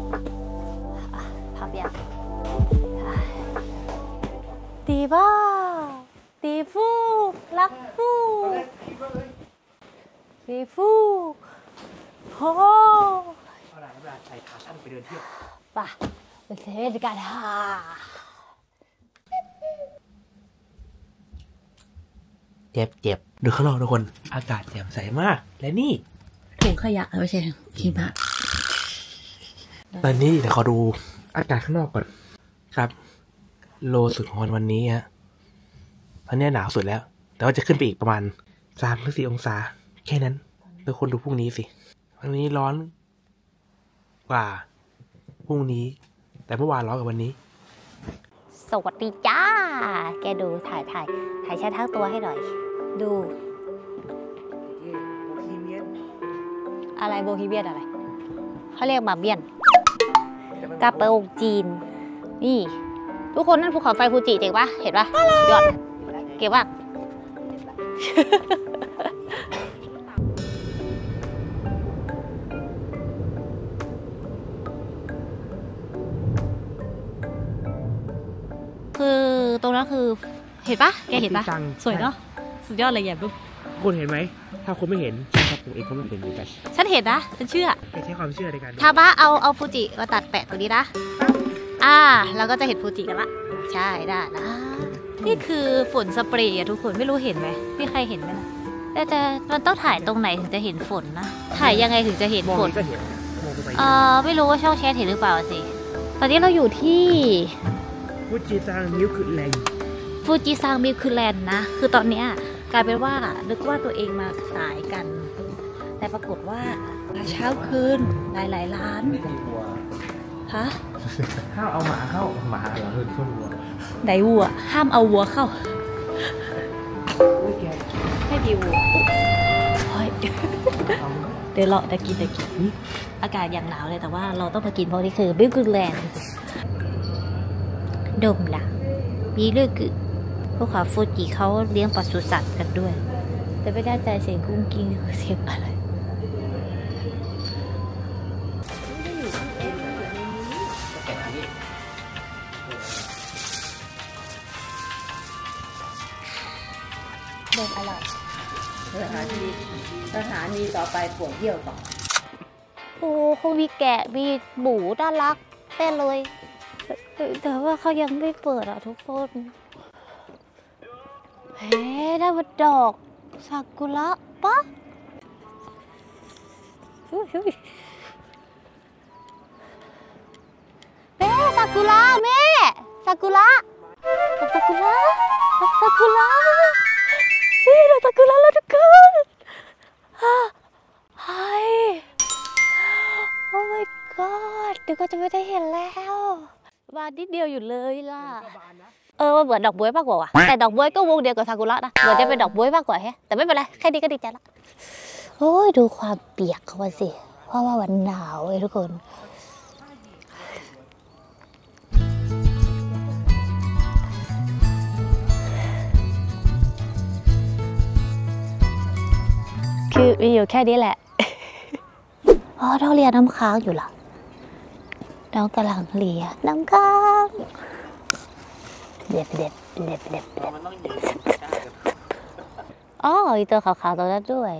ภาพยากตีบ้าตีฟูรักฟูตีฟูโอ้เอาล่ะเวลาใส่ขาสั้นไปเดินเที่ยวป่ะเป็นเซเว่นกันฮ่าเจ็บเจ็บดูข้างนอกทุกคนอากาศแจ่มใสมากและนี่ถุงขยะไม่ใช่หิมะตอนนี้เดี๋ยวขอดูอากาศข้างนอกก่อนครับโลสุดของวันนี้ฮะตอนนี้หนาวสุดแล้วแต่ว่าจะขึ้นไปอีกประมาณสามหรือสี่องศาแค่นั้นทุกคนดูพรุ่งนี้สิวันนี้ร้อนกว่าพรุ่งนี้แต่เมื่อวานร้อนกว่าวันนี้สวัสดีจ้าแกดูถ่ายถ่ายถ่ายฉันทั้งตัวให้หน่อยดูโบฮีเมียนอะไรโบฮีเมียนอะไรเขาเรียกบาเบียนกระเป๋าจีนนี่ทุกคนนั่นภูเขาไฟฟูจิเจ๋งปะเห็นปะยอดเก็บว่าตรงนั้นคือเห็นปะแกเห็นปะสวยเนาะสุดยอดเลยอย่างลูกคุณเห็นไหมถ้าคุณไม่เห็นถ้าผมเองก็ไม่เห็นเหมือนกันฉันเห็นนะฉันเชื่อแกใช้ความเชื่อในการทาบ้าเอาเอาฟูจิมาตัดแปะตรงนี้นะอ่าเราก็จะเห็นฟูจิกันละใช่ได้นะนี่คือฝนสเปรย์ทุกคนไม่รู้เห็นไหมพี่ใครเห็นไหมแต่แต่มันต้องถ่ายตรงไหนถึงจะเห็นฝนนะถ่ายยังไงถึงจะเห็นฝนเออไม่รู้ว่าช่องแชทเห็นหรือเปล่าสิ อนนี้เราอยู่ที่ฟูจิซังมิวคือแลนด์ฟูจิซังมิวคือแลนด์นะคือตอนเนี้ยกลายเป็นว่านึกว่าตัวเองมาสายกันแต่ปรากฏว่าเช้าคืนหลายหลายร้านฮะห้ามเอาหมาเข้าหมาเหรอเพื่อนเข้าวัวไหนวัวห้ามเอาวัวเข้าให้ดีวัวเดี๋ยวเราจะกินจะกินอากาศอย่างหนาวเลยแต่ว่าเราต้องมากินเพราะนี่คือบิลกุแลนด์ดมล่ะมีเลือดกึกพวกเขาฟูจิเขาเลี้ยงปศุสัตว์กันด้วยแต่ไม่ได้ใจเสียงกุ้งกิ้งเสียงอะไรเดินอร่อยสถานีสถานีต่อไปปวดเยี่ยวต่อโอ้คงมีแกะมีหมูน่ารักเต้นเลยแต่ว่าเขายังไม่เปิดอ่ะทุกคนเฮ้ได้มาดอกซากุระปะแม่ซากุระแม่ซากุระซากุระซากุระนี่เราซากุระแล้วทุกคนไฮโอ้ my god เดี๋ยวก็จะไม่ได้เห็นแล้วบานนิดเดียวอยู่เลยล่ะเออมันเหมือนดอกบ๊วยมากกว่าว่ะแต่ดอกบ๊วยก็วงเดียวกับซากุระนะเหมือนจะเป็นดอกบ๊วยมากกว่าแฮะแต่ไม่เป็นไรแค่นี้ก็ดีใจละโอ้ยดูความเปียกเขาสิเพราะว่าวันหนาวเลยทุกคนคือมีอยู่แค่นี้แหละอ๋อน้องเลียน้ำค้างอยู่หรอน้องกำลังเลียน้ำค้างเด็บเด็บเด็บเด็บเด็บอ๋ออีตัวขาวๆตัวนั้นด้วย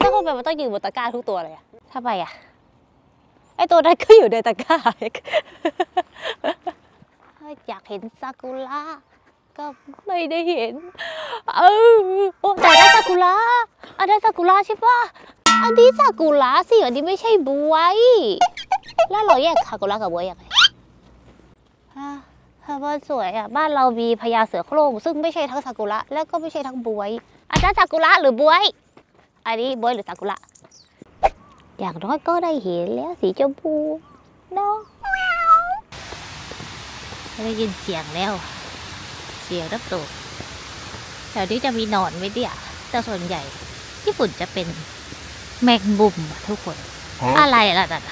ถ้าคนแบบมันต้องยืนบนตะกร้าทุกตัวเลยอะทำไมอะไอตัวนั้นก็อยู่ในตะกร้าอยากเห็นซากุระก็ไม่ได้เห็นเออโอ้แต่ได้ซากุระอันได้ซากุระใช่ปะอันนี้ซากุระสิอันนี้ไม่ใช่บวยแล้วเราแยกซากุระกับบวยยังไงฮะบ้านสวยอ่ะบ้านเรามีพญาเสือโคร่งซึ่งไม่ใช่ทั้งซากุระแล้วก็ไม่ใช่ทั้งบวยอันนั้นซากุระหรือบวยอันนี้บวยหรือซากุระอย่างน้อยก็ได้เห็นแล้วสีชมพูเนาะได้ยินเสียงแล้วเสียงรับตกแถวนี้จะมีหนอนไหมเนี่ยแต่ส่วนใหญ่ญี่ปุ่นจะเป็นแมงมุมทุกคน อ, อะไรล่ะ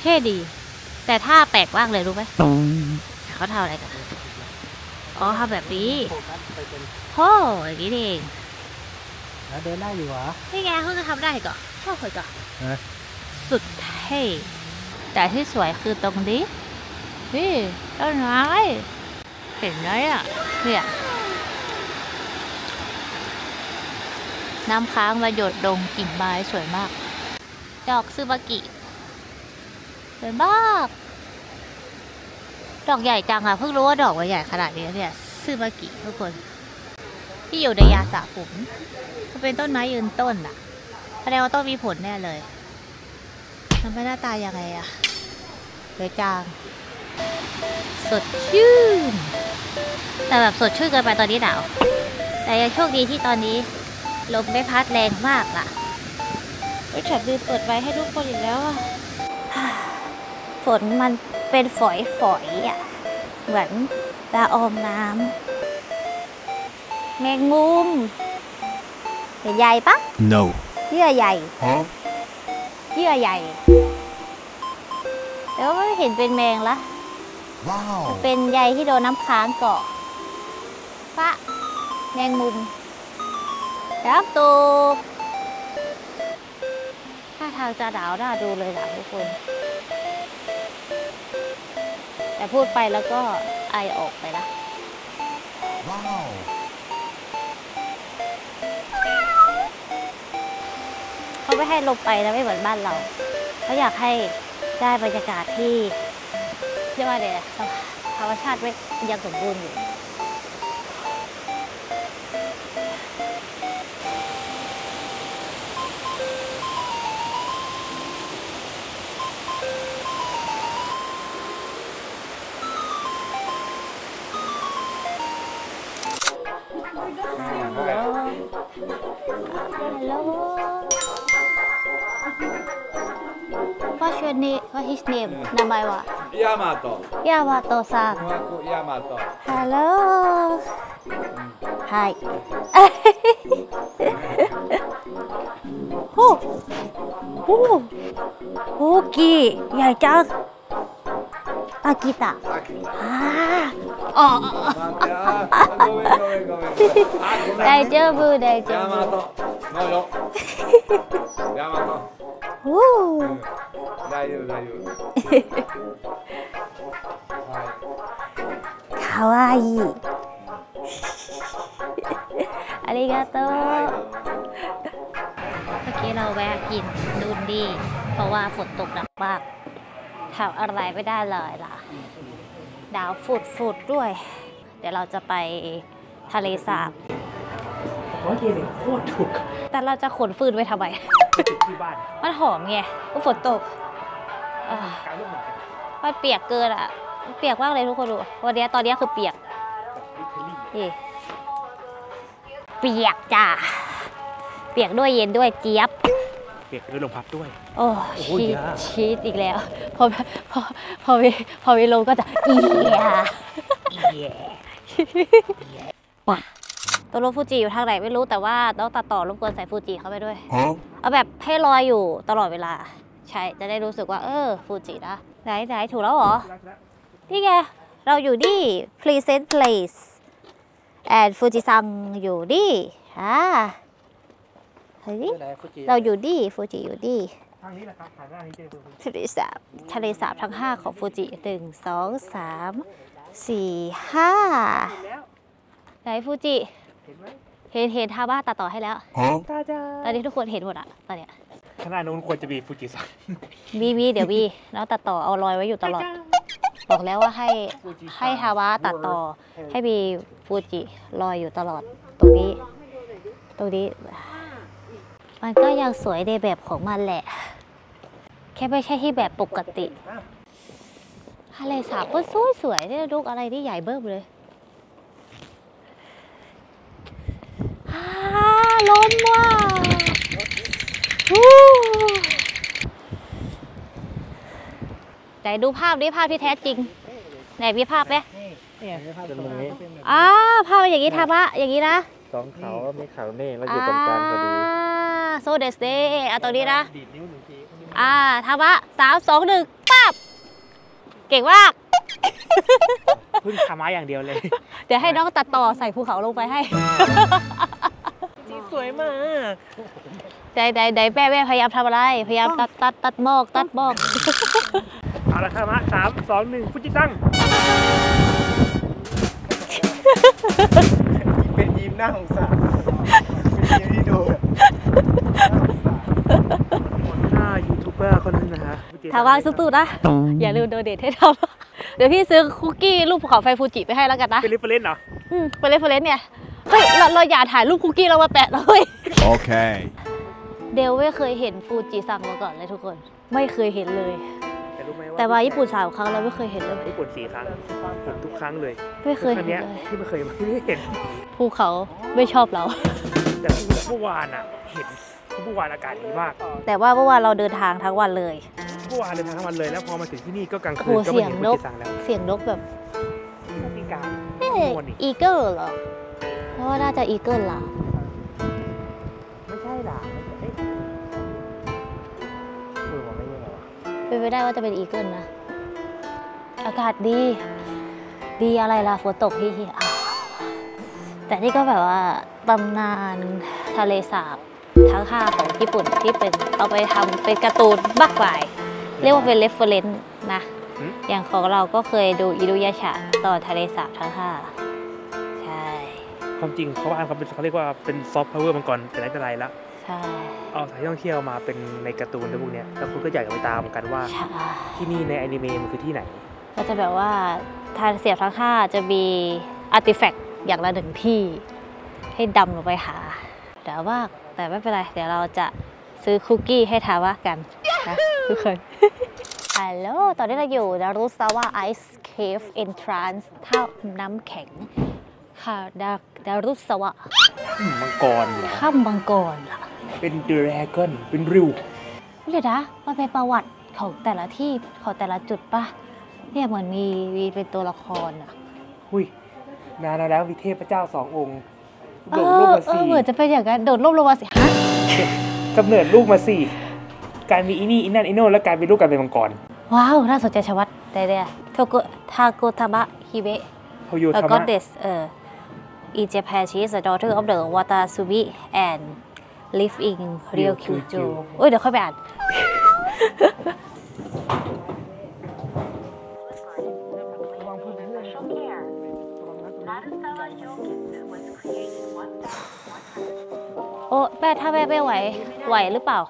เท่ดีแต่ถ้าแปลกมากเลยรู้ไหมเขาทำอะไรกันอ๋อทำแบบนี้โอ้อย่างนี้เองแล้วเดินได้อยู่หรอนี่ไงเขาจะทำได้ก่อนชอบคนก่อนสุดเท่แต่ที่สวยคือตรงนี้นี่ต้นไม้เห็นไหมอ่ะเนี่ยน้ำค้างมาหยดลงกิ่งไม้สวยมากดอกซึบากิสวยมากดอกใหญ่จังอ่ะเพิ่งรู้ว่าดอกใหญ่ขนาดนี้เนี่ยซึบากิทุกคนที่อยู่ในยาสระผมก็เป็นต้นไม้ยืนต้นอ่ะแสดงว่าต้องมีผลแน่เลยทำให้หน้าตายังไงอ่ะสวยจังสดชื่นแต่แบบสดชื่นเกินไปตอนนี้หนาวแต่ยังโชคดีที่ตอนนี้ลมไม่พัดแรงมากล่ะรถฉันลืมเปิดไว้ให้ทุกคนอีกแล้วฝนมันเป็นฝอยฝอยอ่ะเหมือนละอองน้ำแมงมุมใหญ่ปะ no เยื่อใหญ่เยื่อใหญ่แล้วไม่เห็นเป็นแมงละเป็นใยที่โดนน้ำค้างเกาะปะแมงมุมรับตูถ้าทางจะหนาวน่าดูเลยหล่ะทุกคนแต่พูดไปแล้วก็ไอออกไปละเขาไม่ให้ลมไปนะไม่เหมือนบ้านเราเขาอยากให้ได้บรรยากาศที่เรียกว่าอะไรธรรมชาติไม่ยังสมบูรณ์อยู่ Hello. What's your name? What's his name? Name what? Yamato. Yamato-san. Yamato. Hello. Hi. Oh. Oh. Okay. ใหญ่จัง Akita. Ah. Oh. 大丈夫大丈夫。Yamato. Yamato. ได้อยู่ได้อยู่かわいいありがとうเมื่อกี้เราแวะกินดูนดีเพราะว่าฝนตกหนักมากทำอะไรไม่ได้เลยล่ะดาวฝุดฝุดด้วยเดี๋ยวเราจะไปทะเลสาบร้อยเยนโคตรถูกแต่เราจะขนฟืนไปทำไมมันหอมไงก็ฝนตกมันเปียกเกินอ่ะเปียกมากเลยทุกคนดูวันนี้ตอนนี้คือเปียกเปียกจ้าเปียกด้วยเย็นด้วยเจี๊ยบเปียกด้วยลมพัดด้วยโอ้ชีสชีสอีกแล้วพอพอพอวิพอวิลมก็จะเอียปะตัวรถฟูจิอยู่ทางไหนไม่รู้แต่ว่าต้องตัดต่อรบกวนใส่ฟูจิเข้าไปด้วยเอาแบบให้ลอยอยู่ตลอดเวลาใช่จะได้รู้สึกว่าเออฟูจินะไหนไหนถูกแล้วเหรอนี่ไงเราอยู่ที่ Pleasant Place and ฟูจิซังอยู่ที่อ่าเฮ้ยเราอยู่ที่ฟูจิอยู่ที่ทางนี้แหละครับทางหน้านี้เจอทะเลสาบทะเลสาบทั้งห้าของฟูจิหนึ่งสองสามสี่ห้าไหนฟูจิเห็นเห็นทาบ้าตัดต่อให้แล้วตอนนี้ทุกคนเห็นหมดอะตอนเนี้ยขนาดนู้นควรจะมีฟูจิซังมีมีเดี๋ยวมีแล้วตัดต่อเอารอยไว้อยู่ตลอดบอกแล้วว่าให้ให้ทาบ้าตัดต่อให้มีฟูจิรอยอยู่ตลอดตรงนี้ตรงนี้มันก็ยังสวยในแบบของมันแหละแค่ไม่ใช่ที่แบบปกติทะเลสาบก็สวยสวยเนี่ยลูกอะไรที่ใหญ่เบิ่มเลยล้มว่ะไหนดูภาพดิภาพที่แท้จริงไหนมีภาพไหมอ่าภาพอย่างนี้ทำอะอย่างนี้นะสองเขามีเขาเน่แล้วอยู่ตรงกลางพอดีโซเดสเดย์เอาตัวนี้นะอ่าทำอะสามสองหนึ่งปั๊บเก่งมากเพิ่งทำมาอย่างเดียวเลยเดี๋ยวให้น้องตัดต่อใส่ภูเขาลงไปให้สวยมากได้ได้ได้แม่แม่พยายามทำอะไรพยายามตัดตัดตัดหมอกตัดหมอกเอาละครับสามสองหนึ่งฟูจิซังเป็นยิ้มหน้าของสาวเป็นยิ้มที่ดูหน้ายูทูบเบอร์คนนั้นนะฮะถาวรสุดๆนะอย่าลืมโดเนทให้เราเดี๋ยวพี่ซื้อคุกกี้รูปภูเขาไฟฟูจิไปให้แล้วกันนะเป็นเรฟเฟอเรนซ์เหรออืมเป็นเรฟเฟอเรนซ์เนี่ยเฮ้ยเราอย่าถ่ายรูปคุกกี้เรามาแปะเลยโอเคเดวไม่เคยเห็นฟูจิซังมาก่อนเลยทุกคนไม่เคยเห็นเลยแต่มาญี่ปุ่นสามครั้งเราไม่เคยเห็นเลยญี่ปุ่นสี่ครั้งเห็นทุกครั้งเลยไม่เคยเห็นเลยที่ไม่เคยไม่ได้เห็นภูเขาไม่ชอบเราแต่เมื่อวานอะเห็นเมื่อวานอากาศดีมากแต่ว่าเมื่อวานเราเดินทางทั้งวันเลยเมื่อวานเดินทางทั้งวันเลยแล้วพอมาถึงที่นี่ก็กลางคืนก็เห็นฟูจิซังแล้วเสียงนกแบบอีเกิลเหรอเพราะว่าน่าจะอีเกิลล่ะไม่ใช่ล่ะเป็นไปได้ว่าจะเป็นอีเกิลนะอากาศดีดีอะไรล่ะฝนตกที่เหี้ยแต่นี่ก็แบบว่าตำนานทะเลสาบทั้งห้าของญี่ปุ่นที่เป็นเอาไปทำเป็นการ์ตูนมากมายเรียกว่าเป็นเรฟเฟอเรนซ์นะอย่างของเราก็เคยดูอินุยาชะตอนทะเลสาบทั้งห้าความจริงเขาอ่านเขาเป็นเขาเรียกว่าเป็นซอฟต์พาวเวอร์มังกรแต่ไหนแต่ไรแล้วใช่เอาสายท่องเที่ยวมาเป็นในการ์ตูนพวกเนี้ยแล้วคุณก็อยากจะไปตามกันว่าที่นี่ในอนิเมะมันคือที่ไหนก็จะแบบว่าทางเสียบทั้งห้าจะมีอาร์ติแฟกต์อย่างละหนึ่งที่ให้ดำลงไปหาแต่ว่าแต่ไม่เป็นไรเดี๋ยวเราจะซื้อคุกกี้ให้ทาวะกันนะทุกคนฮัลโหลตอนนี้เราอยู่นารุซาวะไอซ์เคฟเอนทรานซ์ท่าน้ำแข็งค่ะดารุสวะมังกรถ้ำมังกร เป็นดราก้อนเป็นริวเดี๋ยวนะมันเป็นประวัติของแต่ละที่ของแต่ละจุดปะเนี่ยเหมือนมีวีเป็นตัวละครอ่ะอุ้ยนานแล้ววิเทพเจ้าสององค์โดดร่มมาสี่เหมือนจะเป็นอย่างนั้นโดดร่มลงมาสี่ฮะกำเนิดลูกมาสี่การมีอินี่อินั่นอิโน่และการเป็นลูกการเป็นมังกรว้าวน่าสนใจชวัดแต่เดียโทโกทาโกทามะฮิเบะแล้วก็เดสเออIn Japan, she is the daughter of the Watazubi and live in Ryokuju. โอ้ยเดี๋ยวค่อยไปอ่านโอ้แม่ถ้าแม่ไม่ไหวไหวหรือเปล่า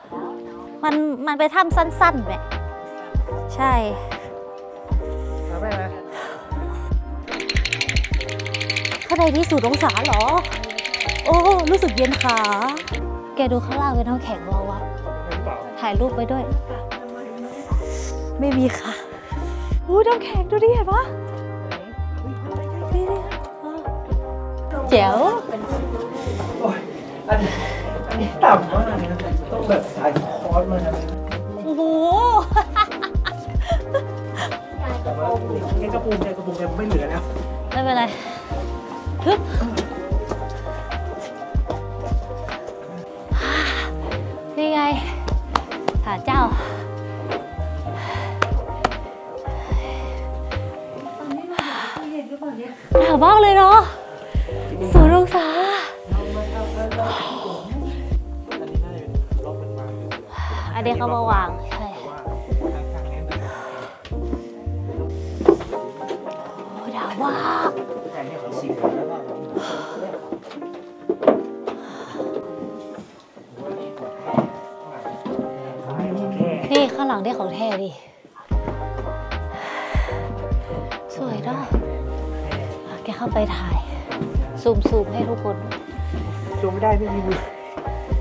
มันมันไปถ้ำสั้นๆแหละใช่ในที่สุดองศาเหรอโอ้รู้สึกเย็นขาแกดูข้างล่างเป็นน้ำแข็งวาวะถ่ายรูปไปด้วยไม่มีค่ะโอ้น้ำแข็งดูดิเห็นปะเจ๋วโอ้ยอันนี้อันนี้ต่ำมากเลยนะต้องแบบสายคอร์สมานะโอ้โหแกกระปุกแกกระปุกแกไม่เหลือแล้วไม่เป็นไรนี่ไงหาเจ้าหนาวมากเลยเนาะศูนย์องศาอันนี้เขามาวางใช่หนาวมากนี่ข้างหลังได้ของแท้ดิสวยด้วยแกเข้าไปถ่ายซูมซูมให้ทุกคนซูมไม่ได้ไม่มีมือ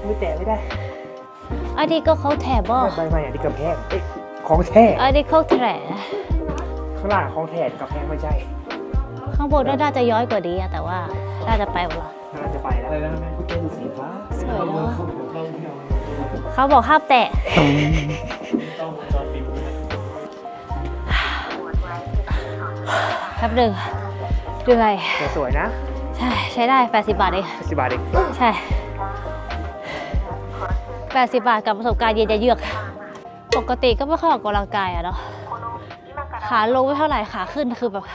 มือแตะไม่ได้อันนี้ก็เขาแถบบ่ใบใหม่อันนี้กระแพงของแท้อันนี้เขาแถบข้างหลังของแถบกระแพงไม่ใช่ข้างบนน่าจะย้อยกว่านี้แต่ว่าน่าจะไปหมดแล้วน่าจะไปแล้วสวยแล้วเขาบอกห้ามแตะครับหนึ่งเหนื่อยแต่สวยนะใช่ใช้ได้แปดสิบบาทเองแปดสิบบาทเองใช่แปดสิบบาทกับประสบการณ์เย็นจะเยือกปกติก็ไม่ค่อยออกกำลังกายอะเนาะขาลงไม่เท่าไหร่ขาขึ้นคือแบบ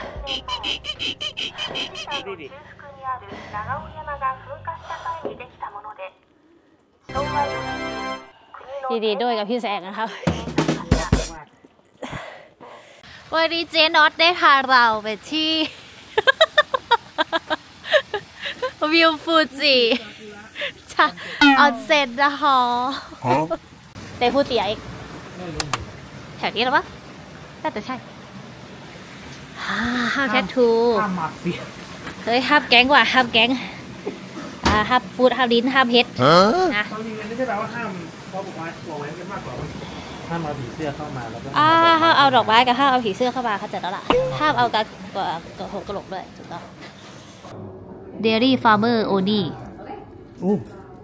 ดีดีด้วยกับพี่แสงนะครับวันนี้เจน็อตได้พาเราไปที่วิวฟูจิออนเซ็นนะคะแต่ฟูจิอีกแถวนี้หรือเปล่าน่าจะใช่ห้ามแทททูเฮ้ยห้ามแก๊งว่ะห้ามแก๊งอ่าห้ามฟูดห้ามลิ้นห้ามเฮ็ดนะไม่ใช่แปลว่าห้ามเพราะบอกว่าบอกไว้มากกว่าห้ามเอาผีเสื้อเข้ามาแล้วก็อ่าห้ามเอาดอกไม้กับห้ามเอาผีเสื้อเข้ามาเขาจัดแล้วล่ะห้ามเอากระกระหกกระหลกด้วยถูกต้องเดลี่ฟาร์เมอร์โอนี่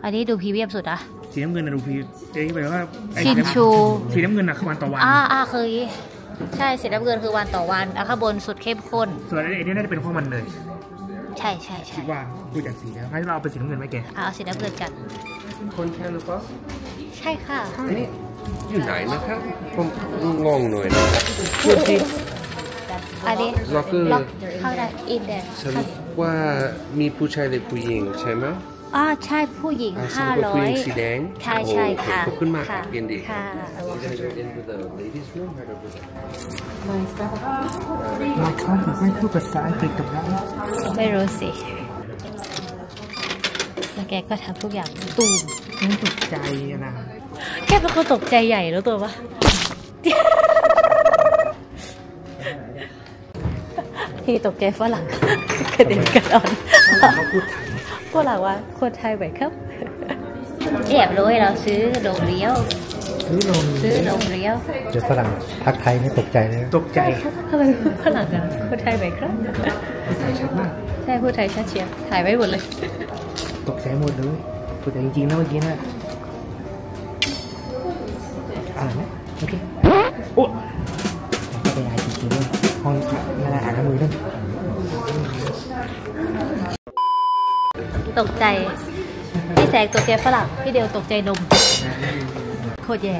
อันนี้ดูพรีเมียมสุดนะสีน้ำเงินนะดูพรีเอ้ยแปลว่าชินชูสีน้ำเงินนะคือวันต่อวันอ่าอ่าเคยใช่สีน้ำเงินคือวันต่อวันข้างบนสุดเข้มข้นส่วนอันนี้น่าจะเป็นข้อมันเลยใช่ใช่ใช่คิดว่าดูจากสีแล้วให้เราเอาเป็นสีน้ำเงินไหมแกเอาสีน้ำเงินกันคนแค่หรือเปล่าใช่ค่ะนี่อยู่ไหนนะครับผมงงหน่อยนะอันนี้ล็อกเกอร์เข้าได้อินเดนสรุปว่ามีผู้ชายหรือผู้หญิงใช่ไหมอ๋อใช่ผู้หญิงห้าร้อยสีแดงใช่ใช่ค่ะขอบคุณมากค่ะเย็นดีค่ะมาคอนไม่พูดภาษาอังกฤษกับเราไม่รู้สิแล้วแกก็ทำทุกอย่างตูมไม่ตกใจนะแกเป็นคนตกใจใหญ่แล้วตัวปะที่ตกใจฝรั่งกระเด็นกระดอนก็หลังว่าคนไทยไหมครับแอบรู้ให้เราซื้อดงเลี้ยวซื้อดงซื้อดงเลี้ยวเจอฝรั่งทักไทยไม่ตกใจเลยตกใจทำไมพูดฝรั่งกันคนไทยไหมครับไทยชัดมากใช่พูดไทยชัดเชียวถ่ายไว้หมดเลยตกใจหมดเลยพูดแต่จริงๆนะเมื่อกี้นะ อร่อยไหมโอเคโอ้ก็เป็นไอทีคิวด้วยห้องมาอ่านมือด้วยตกใจพี่แสกตกใจฝรั่งพี่เดียวตกใจนมโคตรแย่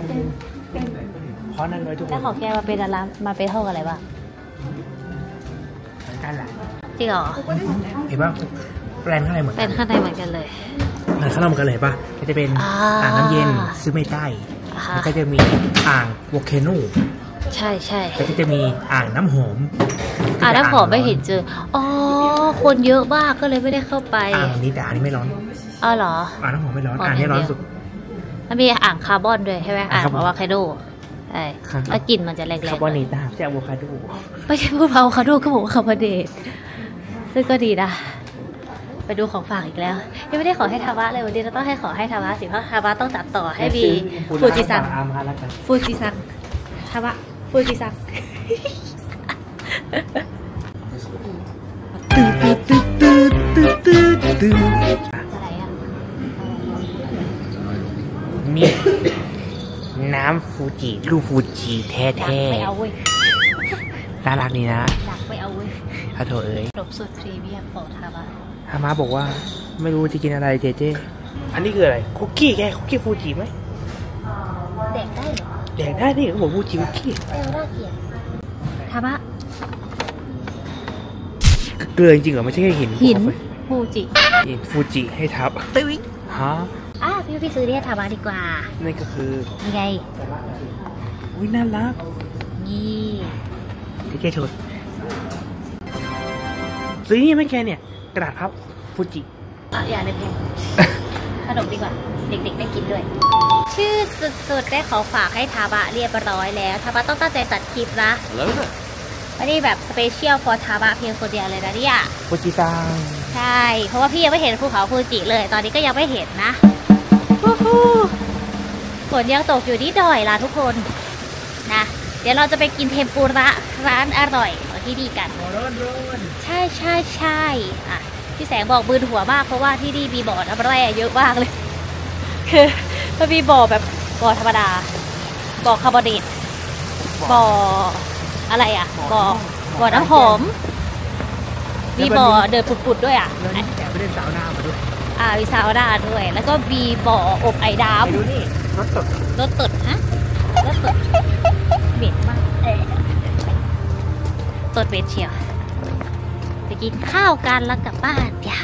เพราะนั้นเลยทุกคนแล้วของแกมาเป็นอะไรมาเป็นห้องอะไรบ้างกันแหละจริงเหรอเห็นป่ะแปลนข้างในเหมือนกันแปลนข้างในเหมือนกันเลยแปลนข้างนอกเหมือนกันเลยป่ะก็จะเป็นอ่างน้ำเย็นซื้อไม่ได้แล้วก็จะมีอ่างวอลเคโน่ใช่ใช่แล้วก็จะมีอ่างน้ำหอมอ่างน้ำหอมไม่เห็นเจออ๋อคนเยอะมากก็เลยไม่ได้เข้าไปอ่างนี้แต่อันนี้ไม่ร้อนอ๋อเหรออ่างน้ำหอมไม่ร้อนอ่างนี้ร้อนสุดแล้วมีอ่างคาร์บอนด้วยใช่ไหมอ่างวอลเคโน่ใช่แล้วกลิ่นมันจะแรงๆคาร์บอนิต้าไม่ใช่อะโวคาโดไม่ใช่พูดว่าอะโวคาโดก็บอกว่าคาร์บอเนตซึ่งก็ดีนะไปดูของฝากอีกแล้วยังไม่ได้ขอให้ทาวะเลยวันนี้เราต้องให้ขอให้ทาวะสิเพราะทาวะต้องจัดต่อให้มีฟูจิซังฟูจิซังทาวะฟูจิซังอะไรอ่ะมีน้ำฟูจิลูกฟูจิแท้ๆน่ารักดีนะหลักไปเอาเว้ยขอโทษเอ้ยครบสุดพรีเมียมของทาวะทาวะบอกว่าไม่รู้จะกินอะไรเจเจอันนี้คืออะไรคุกกี้แกคุกกี้ฟูจิไหมแดกได้เหรอแดกได้นี่เขาบอกฟูจิคุกกี้เอลน่าเกลียดทาวะเกลือจริงเหรอไม่ใช่แค่หินหินฟูจิหินฟูจิให้ทับตึ้งฮะอ้าพี่พี่ซื้อเนี่ยทาวะดีกว่านี่ก็คือยังไงอุ้ยน่ารักนี่เจเจชดซื้อนี่ไม่แค่เนี่ยกระดาษพับฟูจิอย่าเลยแพงขนมดีกว่าเด็กๆได้กินด้วยชื่อสุดๆได้ขอฝากให้ทาวะเรียบร้อยแล้วทาวะต้องตั้งใจจัดคลิปนะวันนี้แบบสเปเชียลฟอร์ทาวะเพียงคนเดียวเลยนะเนี่ยฟูจิซังใช่เพราะว่าพี่ยังไม่เห็นภูเขาฟูจิเลยตอนนี้ก็ยังไม่เห็นนะฝนยังตกอยู่นิดหน่อยล่ะทุกคนนะเดี๋ยวเราจะไปกินเทมปุระร้านอร่อยที่ดีกันใช่ใช่ใช่อ่ะพี่แสงบอกบืนหัวมากเพราะว่าที่นี่มีบ่อน้ำแร่เยอะมากเลยคือมันมีบ่อแบบบ่อธรรมดาบ่อคาร์บอเนตบ่ออะไรอ่ะบ่อบ่อน้ำหอมมีบ่อเดินปุดๆด้วยอ่ะแสงไปเล่นสาวหน้ามาด้วยอ่ามีสาวหน้าด้วยแล้วก็มีบ่ออบไอดามดูนี่รถตดรถตดฮะรถตดเบ็ดมากตดเบ็ดเชียวไปกินข้าวกันแล้วกลับบ้านอย่า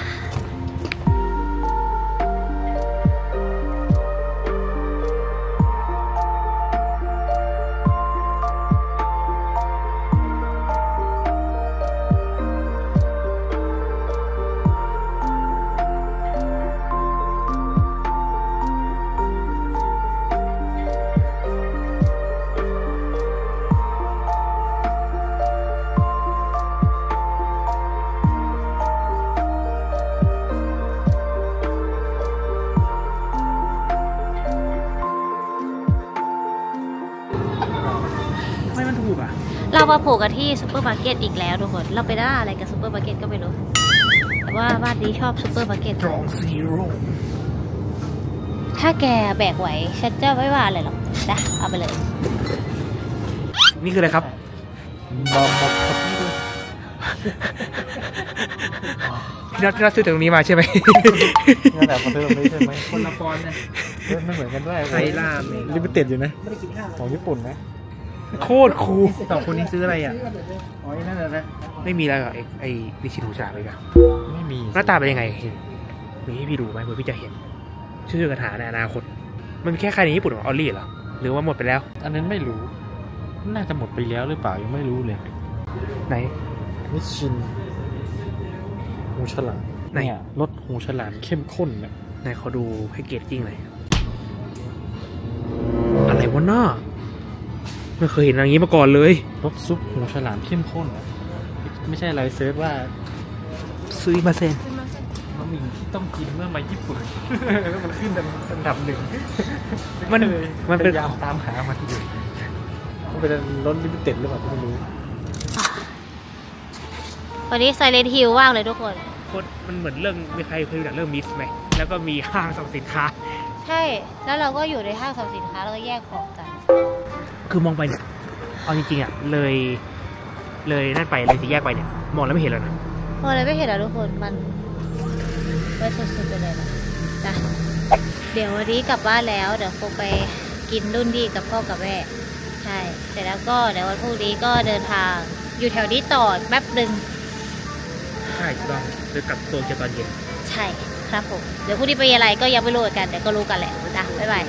เรามาโผล่กันที่ซูเปอร์มาร์เก็ตอีกแล้วทุกคนเราไปได้อะไรกับซูเปอร์มาร์เก็ตก็ไม่รู้แต่ว่าบ้านนี้ชอบซูเปอร์มาร์เก็ตถ้าแกแบกไหวฉันจะไม่ว่าเลยหรอกนะเอาไปเลยนี่คืออะไรครับบอกบอกครับพี่นัทพี่นัทซื้อจากตรงนี้มาใช่ไหมนั่นแหละคนเดิมไม่ใช่ไหมคนละฟอนเนี่ยไม่เหมือนกันด้วยไทยล่าลิมิเต็ดอยู่นะของญี่ปุ่นนะโคตรคูลสองคนนี้ซื้ออะไรอ่ะอ๋อนั่นแหละไม่มีอะไรหรอไอ้ดิชิทูชาเลยกันไม่มีหน้าตาเป็นยังไงมีให้พี่ดูไหมเพื่อพี่จะเห็นชื่อกระถาในอนาคตมันมีแค่ใครในญี่ปุ่นหรอออลลี่เหรอหรือว่าหมดไปแล้วอันนั้นไม่รู้น่าจะหมดไปแล้วหรือเปล่ายังไม่รู้เลยไหนนิชินหูฉลามเนี่ยรสหูฉลามเข้มข้นเนี่ยไหนเขาดูแพ็กเกจจริงเลยอะไรวะน้าไม่เคยเห็นอย่างนี้มาก่อนเลยรสซุปหูฉลามเข้มข้นไม่ใช่อะไรเซิร์ชว่าซุยมาเซนมันมีที่ต้องกินเมื่อมาญี่ปุ่นแล้วมันขึ้นอันดับหนึ่งมันมันเป็นยาวตามหามันอยู่มันเป็นรสลิมิเต็ดหรือเปล่าไม่รู้วันนี้ไซเลนท์ฮิลว่างเลยทุกคนมันเหมือนเรื่องมีใครเคยดูหนังเรื่องมิสไหมแล้วก็มีห้างสรรพสินค้าใช่แล้วเราก็อยู่ในห้างสรรพสินค้าแล้วก็แยกของกัน คือมองไปเนี่ยเอาจริงๆอ่ะเลยเลยนั่นไปเลยสี่แยกไปเนี่ยมองแล้วไม่เห็นแล้วนะมองแล้วไม่เห็นแล้วทุกคนมันไปสุดๆไปเลยนะนะเดี๋ยววันนี้กลับบ้านแล้วเดี๋ยวคงไปกินรุ่นดีกับพ่อกับแม่ใช่เสร็จแล้วก็เดี๋ยววันพรุ่งนี้ก็เดินทางอยู่แถวนี้ต่อแป๊บนึงใช่ถูกต้องเดี๋ยวกลับโตเกียวตอนเย็นใช่ครับผมเดี๋ยวพรุ่งนี้ไปอะไรก็ยังไม่รู้กันเดี๋ยวก็รู้กันแหละนะบ๊ายบาย